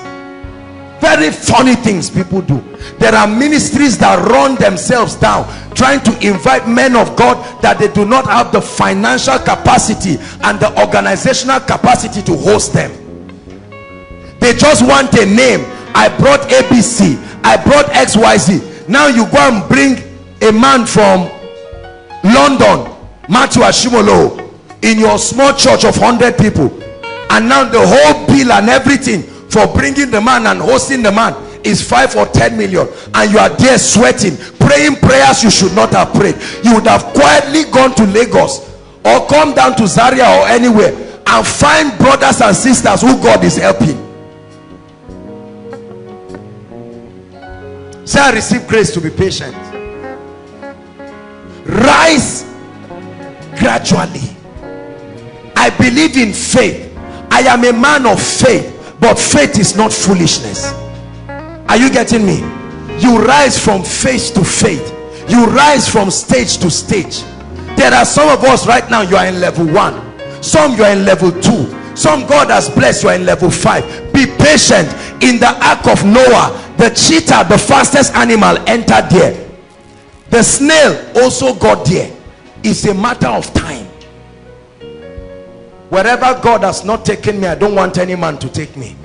Very funny things people do. There are ministries that run themselves down trying to invite men of God that they do not have the financial capacity and the organizational capacity to host them. They just want a name. I brought A B C, I brought X Y Z. Now you go and bring a man from London, Matthew Ashimolowo, in your small church of one hundred people, and now the whole bill and everything for bringing the man and hosting the man is five or ten million, and you are there sweating, praying prayers you should not have prayed. You would have quietly gone to Lagos or come down to Zaria or anywhere and find brothers and sisters who God is helping. Say, I receive grace to be patient. Rise gradually. I believe in faith. I am a man of faith. But faith is not foolishness. Are you getting me? You rise from faith to faith. You rise from stage to stage. There are some of us right now, you are in level one. Some you are in level two. Some God has blessed, you are in level five. Be patient. In the ark of Noah, the cheetah, the fastest animal, entered there. The snail also got there. It's a matter of time. Wherever God has not taken me, I don't want any man to take me.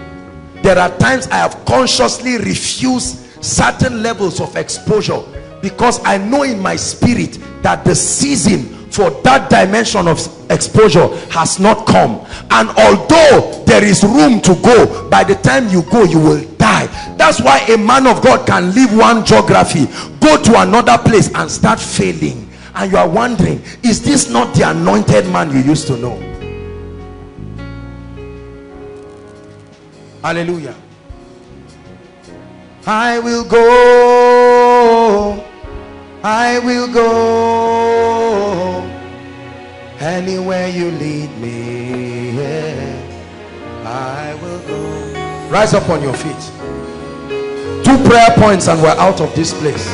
There are times I have consciously refused certain levels of exposure because I know in my spirit that the season for that dimension of exposure has not come. And although there is room to go, by the time you go, you will die. That's why a man of God can leave one geography, go to another place and start failing. And you are wondering, is this not the anointed man you used to know? Hallelujah. I will go, I will go anywhere you lead me, yeah, I will go. Rise up on your feet. Two prayer points and we're out of this place.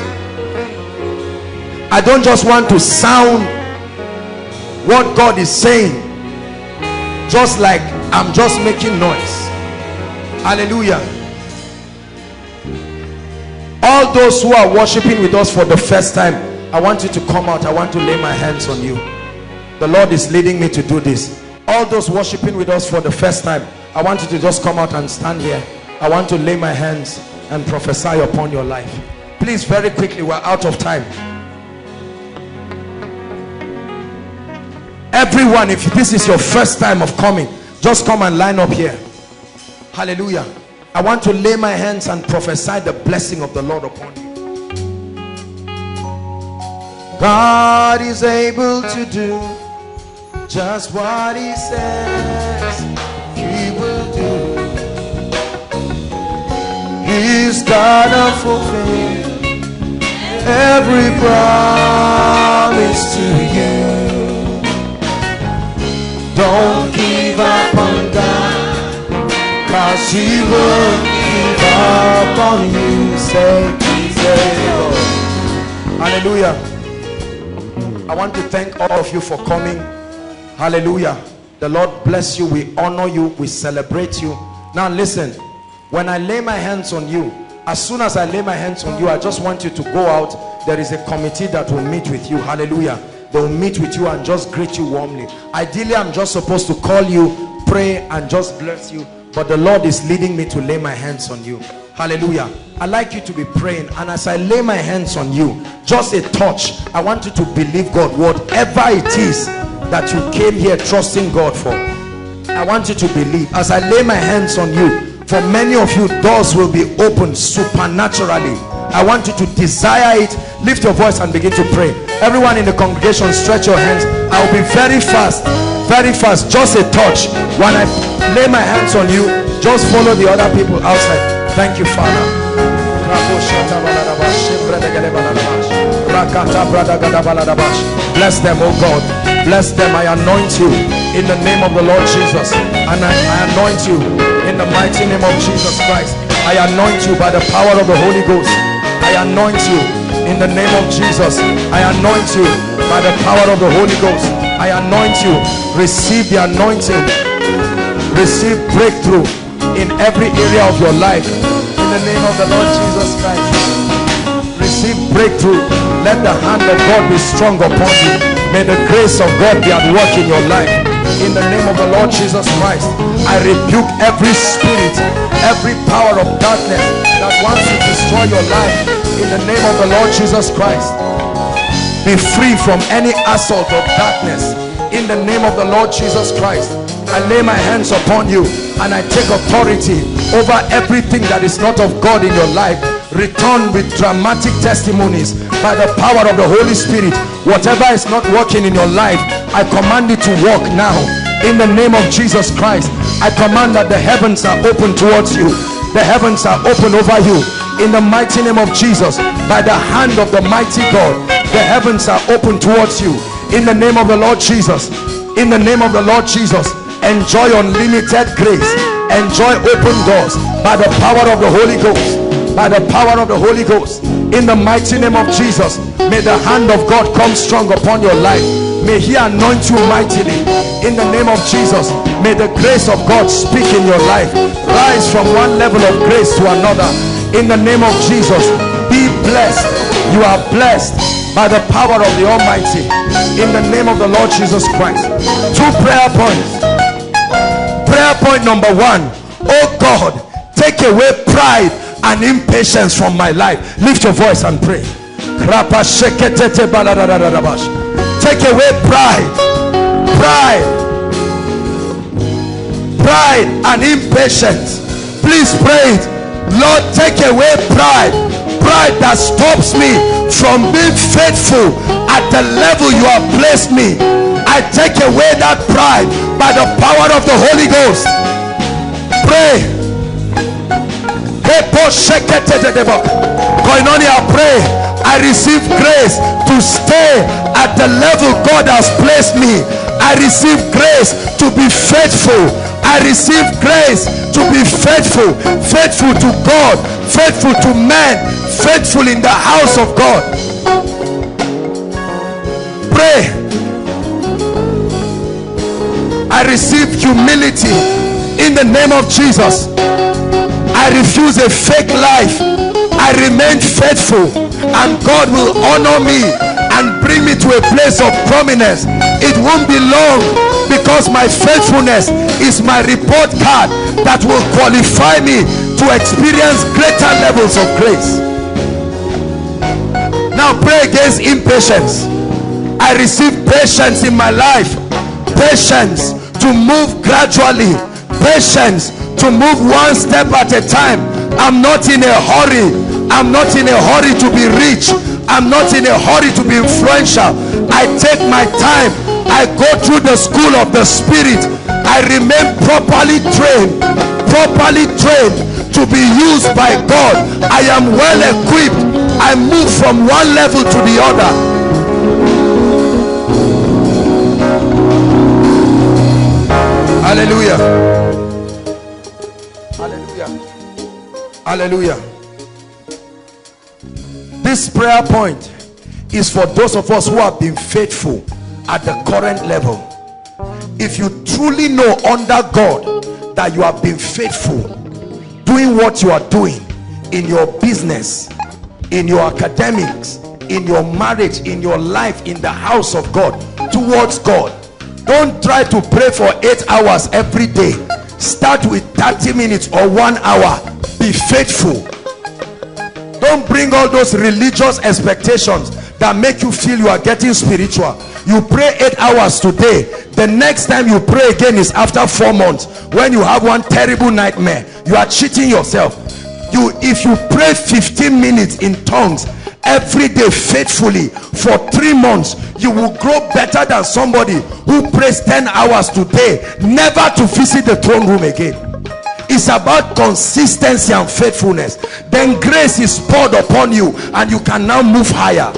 I don't just want to sound what God is saying just like I'm just making noise. Hallelujah. All those who are worshiping with us for the first time, I want you to come out. I want to lay my hands on you. The Lord is leading me to do this. All those worshiping with us for the first time, I want you to just come out and stand here. I want to lay my hands and prophesy upon your life. Please, very quickly, we're out of time. Everyone, if this is your first time of coming, just come and line up here. Hallelujah. I want to lay my hands and prophesy the blessing of the Lord upon you. God is able to do just what he says he will do. He's gonna fulfill every promise to you. Don't give up on God, 'cause he will give up on you. Say, say, oh. Hallelujah. I want to thank all of you for coming. Hallelujah. The Lord bless you. We honor you. We celebrate you. Now listen, when I lay my hands on you, as soon as I lay my hands on you, I just want you to go out. There is a committee that will meet with you. Hallelujah. They will meet with you and just greet you warmly. Ideally, I'm just supposed to call you, pray, and just bless you. But the Lord is leading me to lay my hands on you. Hallelujah. I'd like you to be praying. And as I lay my hands on you, just a touch. I want you to believe God. Whatever it is that you came here trusting God for, I want you to believe. As I lay my hands on you, for many of you, doors will be opened supernaturally. I want you to desire it. Lift your voice and begin to pray. Everyone in the congregation, stretch your hands. I'll be very fast, very fast. Just a touch. When I lay my hands on you, just follow the other people outside. Thank you, Father. Bless them, oh God. Bless them. I anoint you in the name of the Lord Jesus, and I, I anoint you in the mighty name of Jesus Christ. I anoint you by the power of the Holy Ghost. I anoint you in the name of Jesus. I anoint you by the power of the Holy Ghost. I anoint you. Receive the anointing. Receive breakthrough in every area of your life in the name of the Lord Jesus Christ. Receive breakthrough. Let the hand of God be strong upon you. May the grace of God be at work in your life. In the name of the Lord Jesus Christ, I rebuke every spirit, every power of darkness that wants to destroy your life. In the name of the Lord Jesus Christ, be free from any assault of darkness. In the name of the Lord Jesus Christ, I lay my hands upon you and I take authority over everything that is not of God in your life. Return with dramatic testimonies by the power of the Holy Spirit. Whatever is not working in your life, I command it to work now in the name of Jesus Christ. I command that the heavens are open towards you. The heavens are open over you in the mighty name of Jesus. By the hand of the mighty God, the heavens are open towards you in the name of the Lord Jesus. In the name of the Lord Jesus, enjoy unlimited grace, enjoy open doors by the power of the Holy Ghost. By the power of the Holy Ghost, in the mighty name of Jesus, may the hand of God come strong upon your life. May He anoint you mightily in the name of Jesus. May the grace of God speak in your life. Rise from one level of grace to another in the name of Jesus. Be blessed. You are blessed by the power of the Almighty in the name of the Lord Jesus Christ. Two prayer points. Prayer point number one. Oh God, take away pride and impatience from my life. Lift your voice and pray. Take away pride, pride, pride and impatience. Please pray it. Lord, take away pride, pride that stops me from being faithful at the level you have placed me. I take away that pride by the power of the Holy Ghost. Pray. Koinonia, pray. I receive grace to stay at the level God has placed me. I receive grace to be faithful. I receive grace to be faithful. Faithful to God, faithful to man, faithful in the house of God. Pray. I receive humility in the name of Jesus. I refuse a fake life. I remain faithful, and God will honor me and bring me to a place of prominence. It won't be long, because my faithfulness is my report card that will qualify me to experience greater levels of grace. Now pray against impatience. I receive patience in my life. Patience to move gradually. Patience to move one step at a time. I'm not in a hurry. I'm not in a hurry to be rich. I'm not in a hurry to be influential. I take my time. I go through the school of the Spirit. I remain properly trained, properly trained to be used by God. I am well equipped. I move from one level to the other. Hallelujah. Hallelujah. This prayer point is for those of us who have been faithful at the current level. If you truly know under God that you have been faithful doing what you are doing in your business, in your academics, in your marriage, in your life, in the house of God, towards God, don't try to pray for eight hours every day. Start with thirty minutes or one hour. Be faithful. Don't bring all those religious expectations that make you feel you are getting spiritual. You pray eight hours today. The next time you pray again is after four months, when you have one terrible nightmare. You are cheating yourself. You, if you pray fifteen minutes in tongues every day faithfully for three months, you will grow better than somebody who prays ten hours today, never to visit the throne room again. It's about consistency and faithfulness. Then grace is poured upon you and you can now move higher.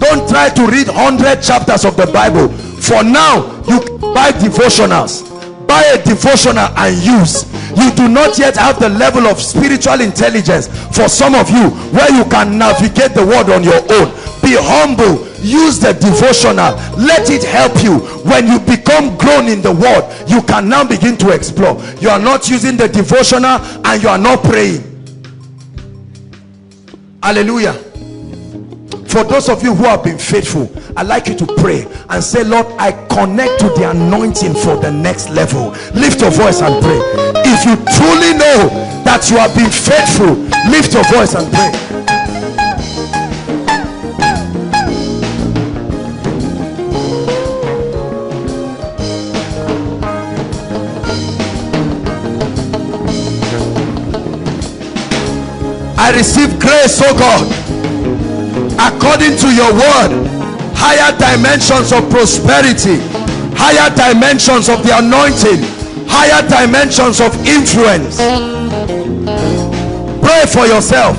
Don't try to read one hundred chapters of the Bible. For now, you buy devotionals. Buy a devotional and use. You do not yet have the level of spiritual intelligence, for some of you, where you can navigate the word on your own. Be humble. Use the devotional. Let it help you. When you become grown in the word, you can now begin to explore. You are not using the devotional and you are not praying. Hallelujah. For those of you who have been faithful, I'd like you to pray and say, Lord, I connect to the anointing for the next level. Lift your voice and pray. If you truly know that you have been faithful, lift your voice and pray. I receive grace, oh God, according to your word, higher dimensions of prosperity, higher dimensions of the anointing, higher dimensions of influence. Pray for yourself.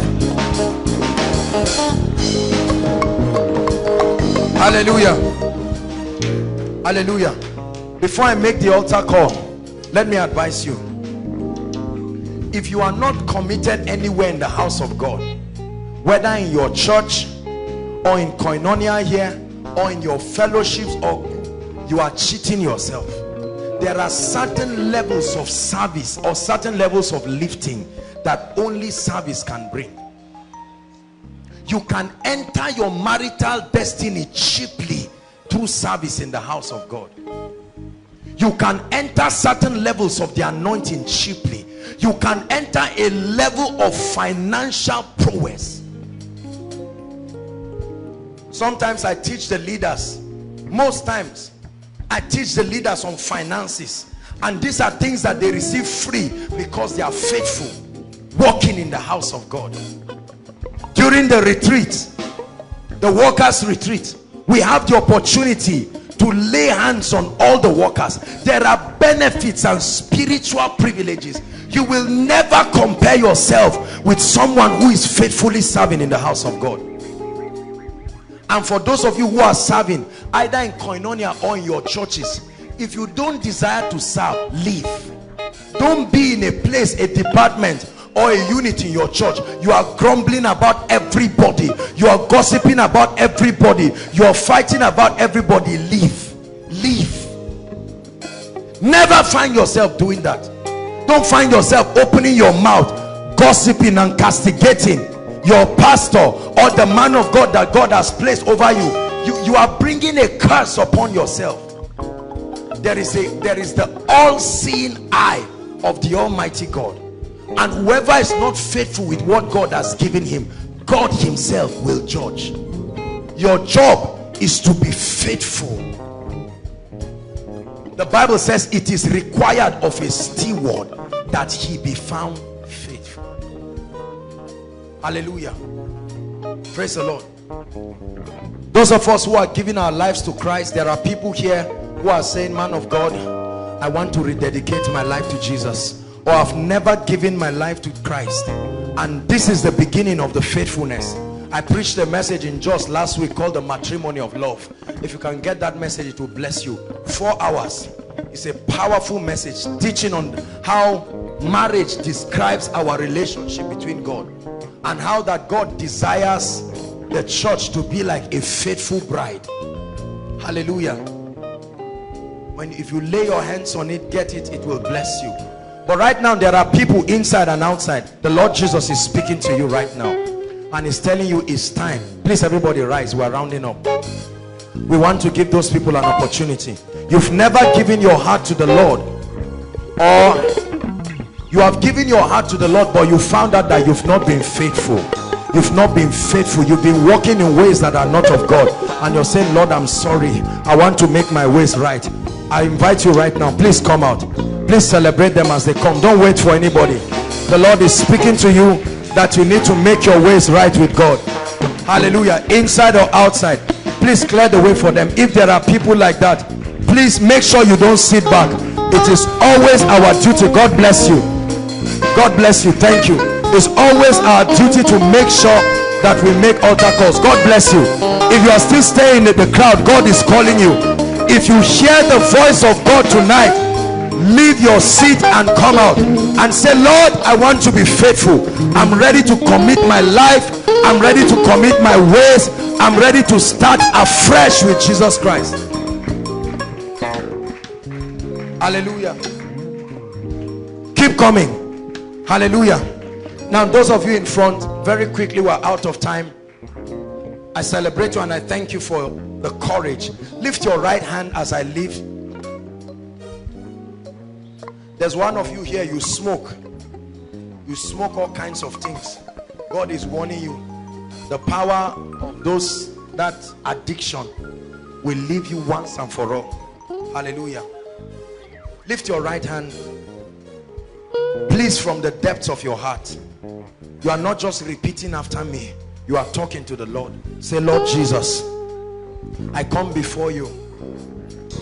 Hallelujah. Hallelujah. Before I make the altar call, let me advise you. If you are not committed anywhere in the house of God, whether in your church or in Koinonia here or in your fellowships, or you are cheating yourself. There are certain levels of service or certain levels of lifting that only service can bring. You can enter your marital destiny cheaply through service in the house of God. You can enter certain levels of the anointing cheaply. You can enter a level of financial prowess. Sometimes I teach the leaders, most times I teach the leaders on finances, and these are things that they receive free because they are faithful, working in the house of God. During the retreat, the workers' retreat, we have the opportunity to lay hands on all the workers. There are benefits and spiritual privileges. You will never compare yourself with someone who is faithfully serving in the house of God. And for those of you who are serving, either in Koinonia or in your churches, if you don't desire to serve, leave. Don't be in a place, a department, or a unit in your church. You are grumbling about everybody. You are gossiping about everybody. You are fighting about everybody. Leave. Leave. Never find yourself doing that. Don't find yourself opening your mouth, gossiping and castigating your pastor or the man of God that God has placed over you. You, you are bringing a curse upon yourself. There is, a, there is the all-seeing eye of the Almighty God. And whoever is not faithful with what God has given him, God himself will judge. Your job is to be faithful. The Bible says it is required of a steward that he be found faithful. Hallelujah. Praise the Lord. Those of us who are giving our lives to Christ, there are people here who are saying, man of God, I want to rededicate my life to Jesus. Or I've never given my life to Christ, and this is the beginning of the faithfulness. I preached a message in Jos last week called the matrimony of love. If you can get that message, it will bless you. Four hours. It's a powerful message teaching on how marriage describes our relationship between God and how that God desires the church to be like a faithful bride. Hallelujah. When if you lay your hands on it, get it, it will bless you. But right now, there are people inside and outside. The Lord Jesus is speaking to you right now. And he's telling you it's time. Please, everybody rise. We're rounding up. We want to give those people an opportunity. You've never given your heart to the Lord. Or you have given your heart to the Lord, but you found out that you've not been faithful. You've not been faithful. You've been walking in ways that are not of God. And you're saying, Lord, I'm sorry. I want to make my ways right. I invite you right now. Please come out. Please celebrate them as they come. Don't wait for anybody. the Lord is speaking to you that you need to make your ways right with God. Hallelujah. Inside or outside, please clear the way for them. If there are people like that, please make sure you don't sit back. It is always our duty. God bless you. God bless you. Thank you. It's always our duty to make sure that we make altar calls. God bless you. If you are still staying in the crowd, God is calling you. If you hear the voice of God tonight, leave your seat and come out and say, Lord, I want to be faithful. I'm ready to commit my life. I'm ready to commit my ways. I'm ready to start afresh with Jesus Christ. Hallelujah. Keep coming. Hallelujah. Now, those of you in front, very quickly, we're out of time. I celebrate you and I thank you for the courage. Lift your right hand as I leave. There's one of you here, you smoke. You smoke all kinds of things. God is warning you. The power of those, that addiction will leave you once and for all. Hallelujah. Lift your right hand. Please, from the depths of your heart. You are not just repeating after me. You are talking to the Lord. Say, Lord Jesus, I come before you,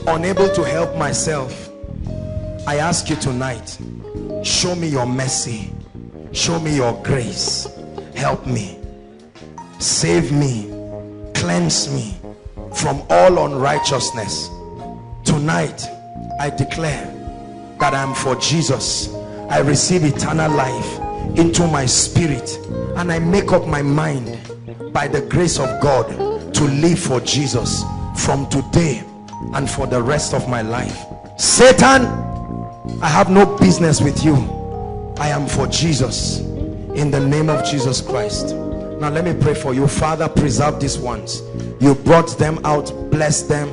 unable to help myself. I ask you tonight, show me your mercy, show me your grace, help me, save me, cleanse me from all unrighteousness. Tonight, I declare that I am for Jesus. I receive eternal life into my spirit, and I make up my mind by the grace of God to live for Jesus from today and for the rest of my life. Satan, I have no business with you. I am for Jesus, in the name of Jesus Christ. Now let me pray for you. Father, preserve these ones. You brought them out. Bless them.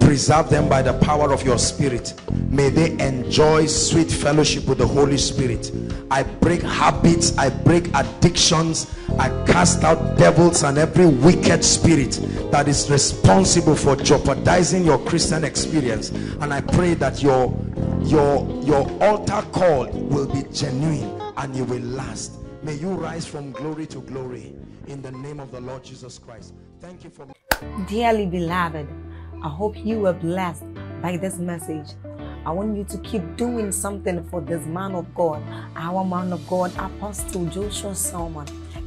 Preserve them by the power of your spirit. May they enjoy sweet fellowship with the Holy Spirit. I break habits. I break addictions. I cast out devils and every wicked spirit that is responsible for jeopardizing your Christian experience. And I pray that your your your altar call will be genuine and you will last. May you rise from glory to glory in the name of the Lord Jesus Christ. Thank you for... Dearly beloved, I hope you were blessed by this message. I want you to keep doing something for this man of God, our man of God, Apostle Joshua Selman.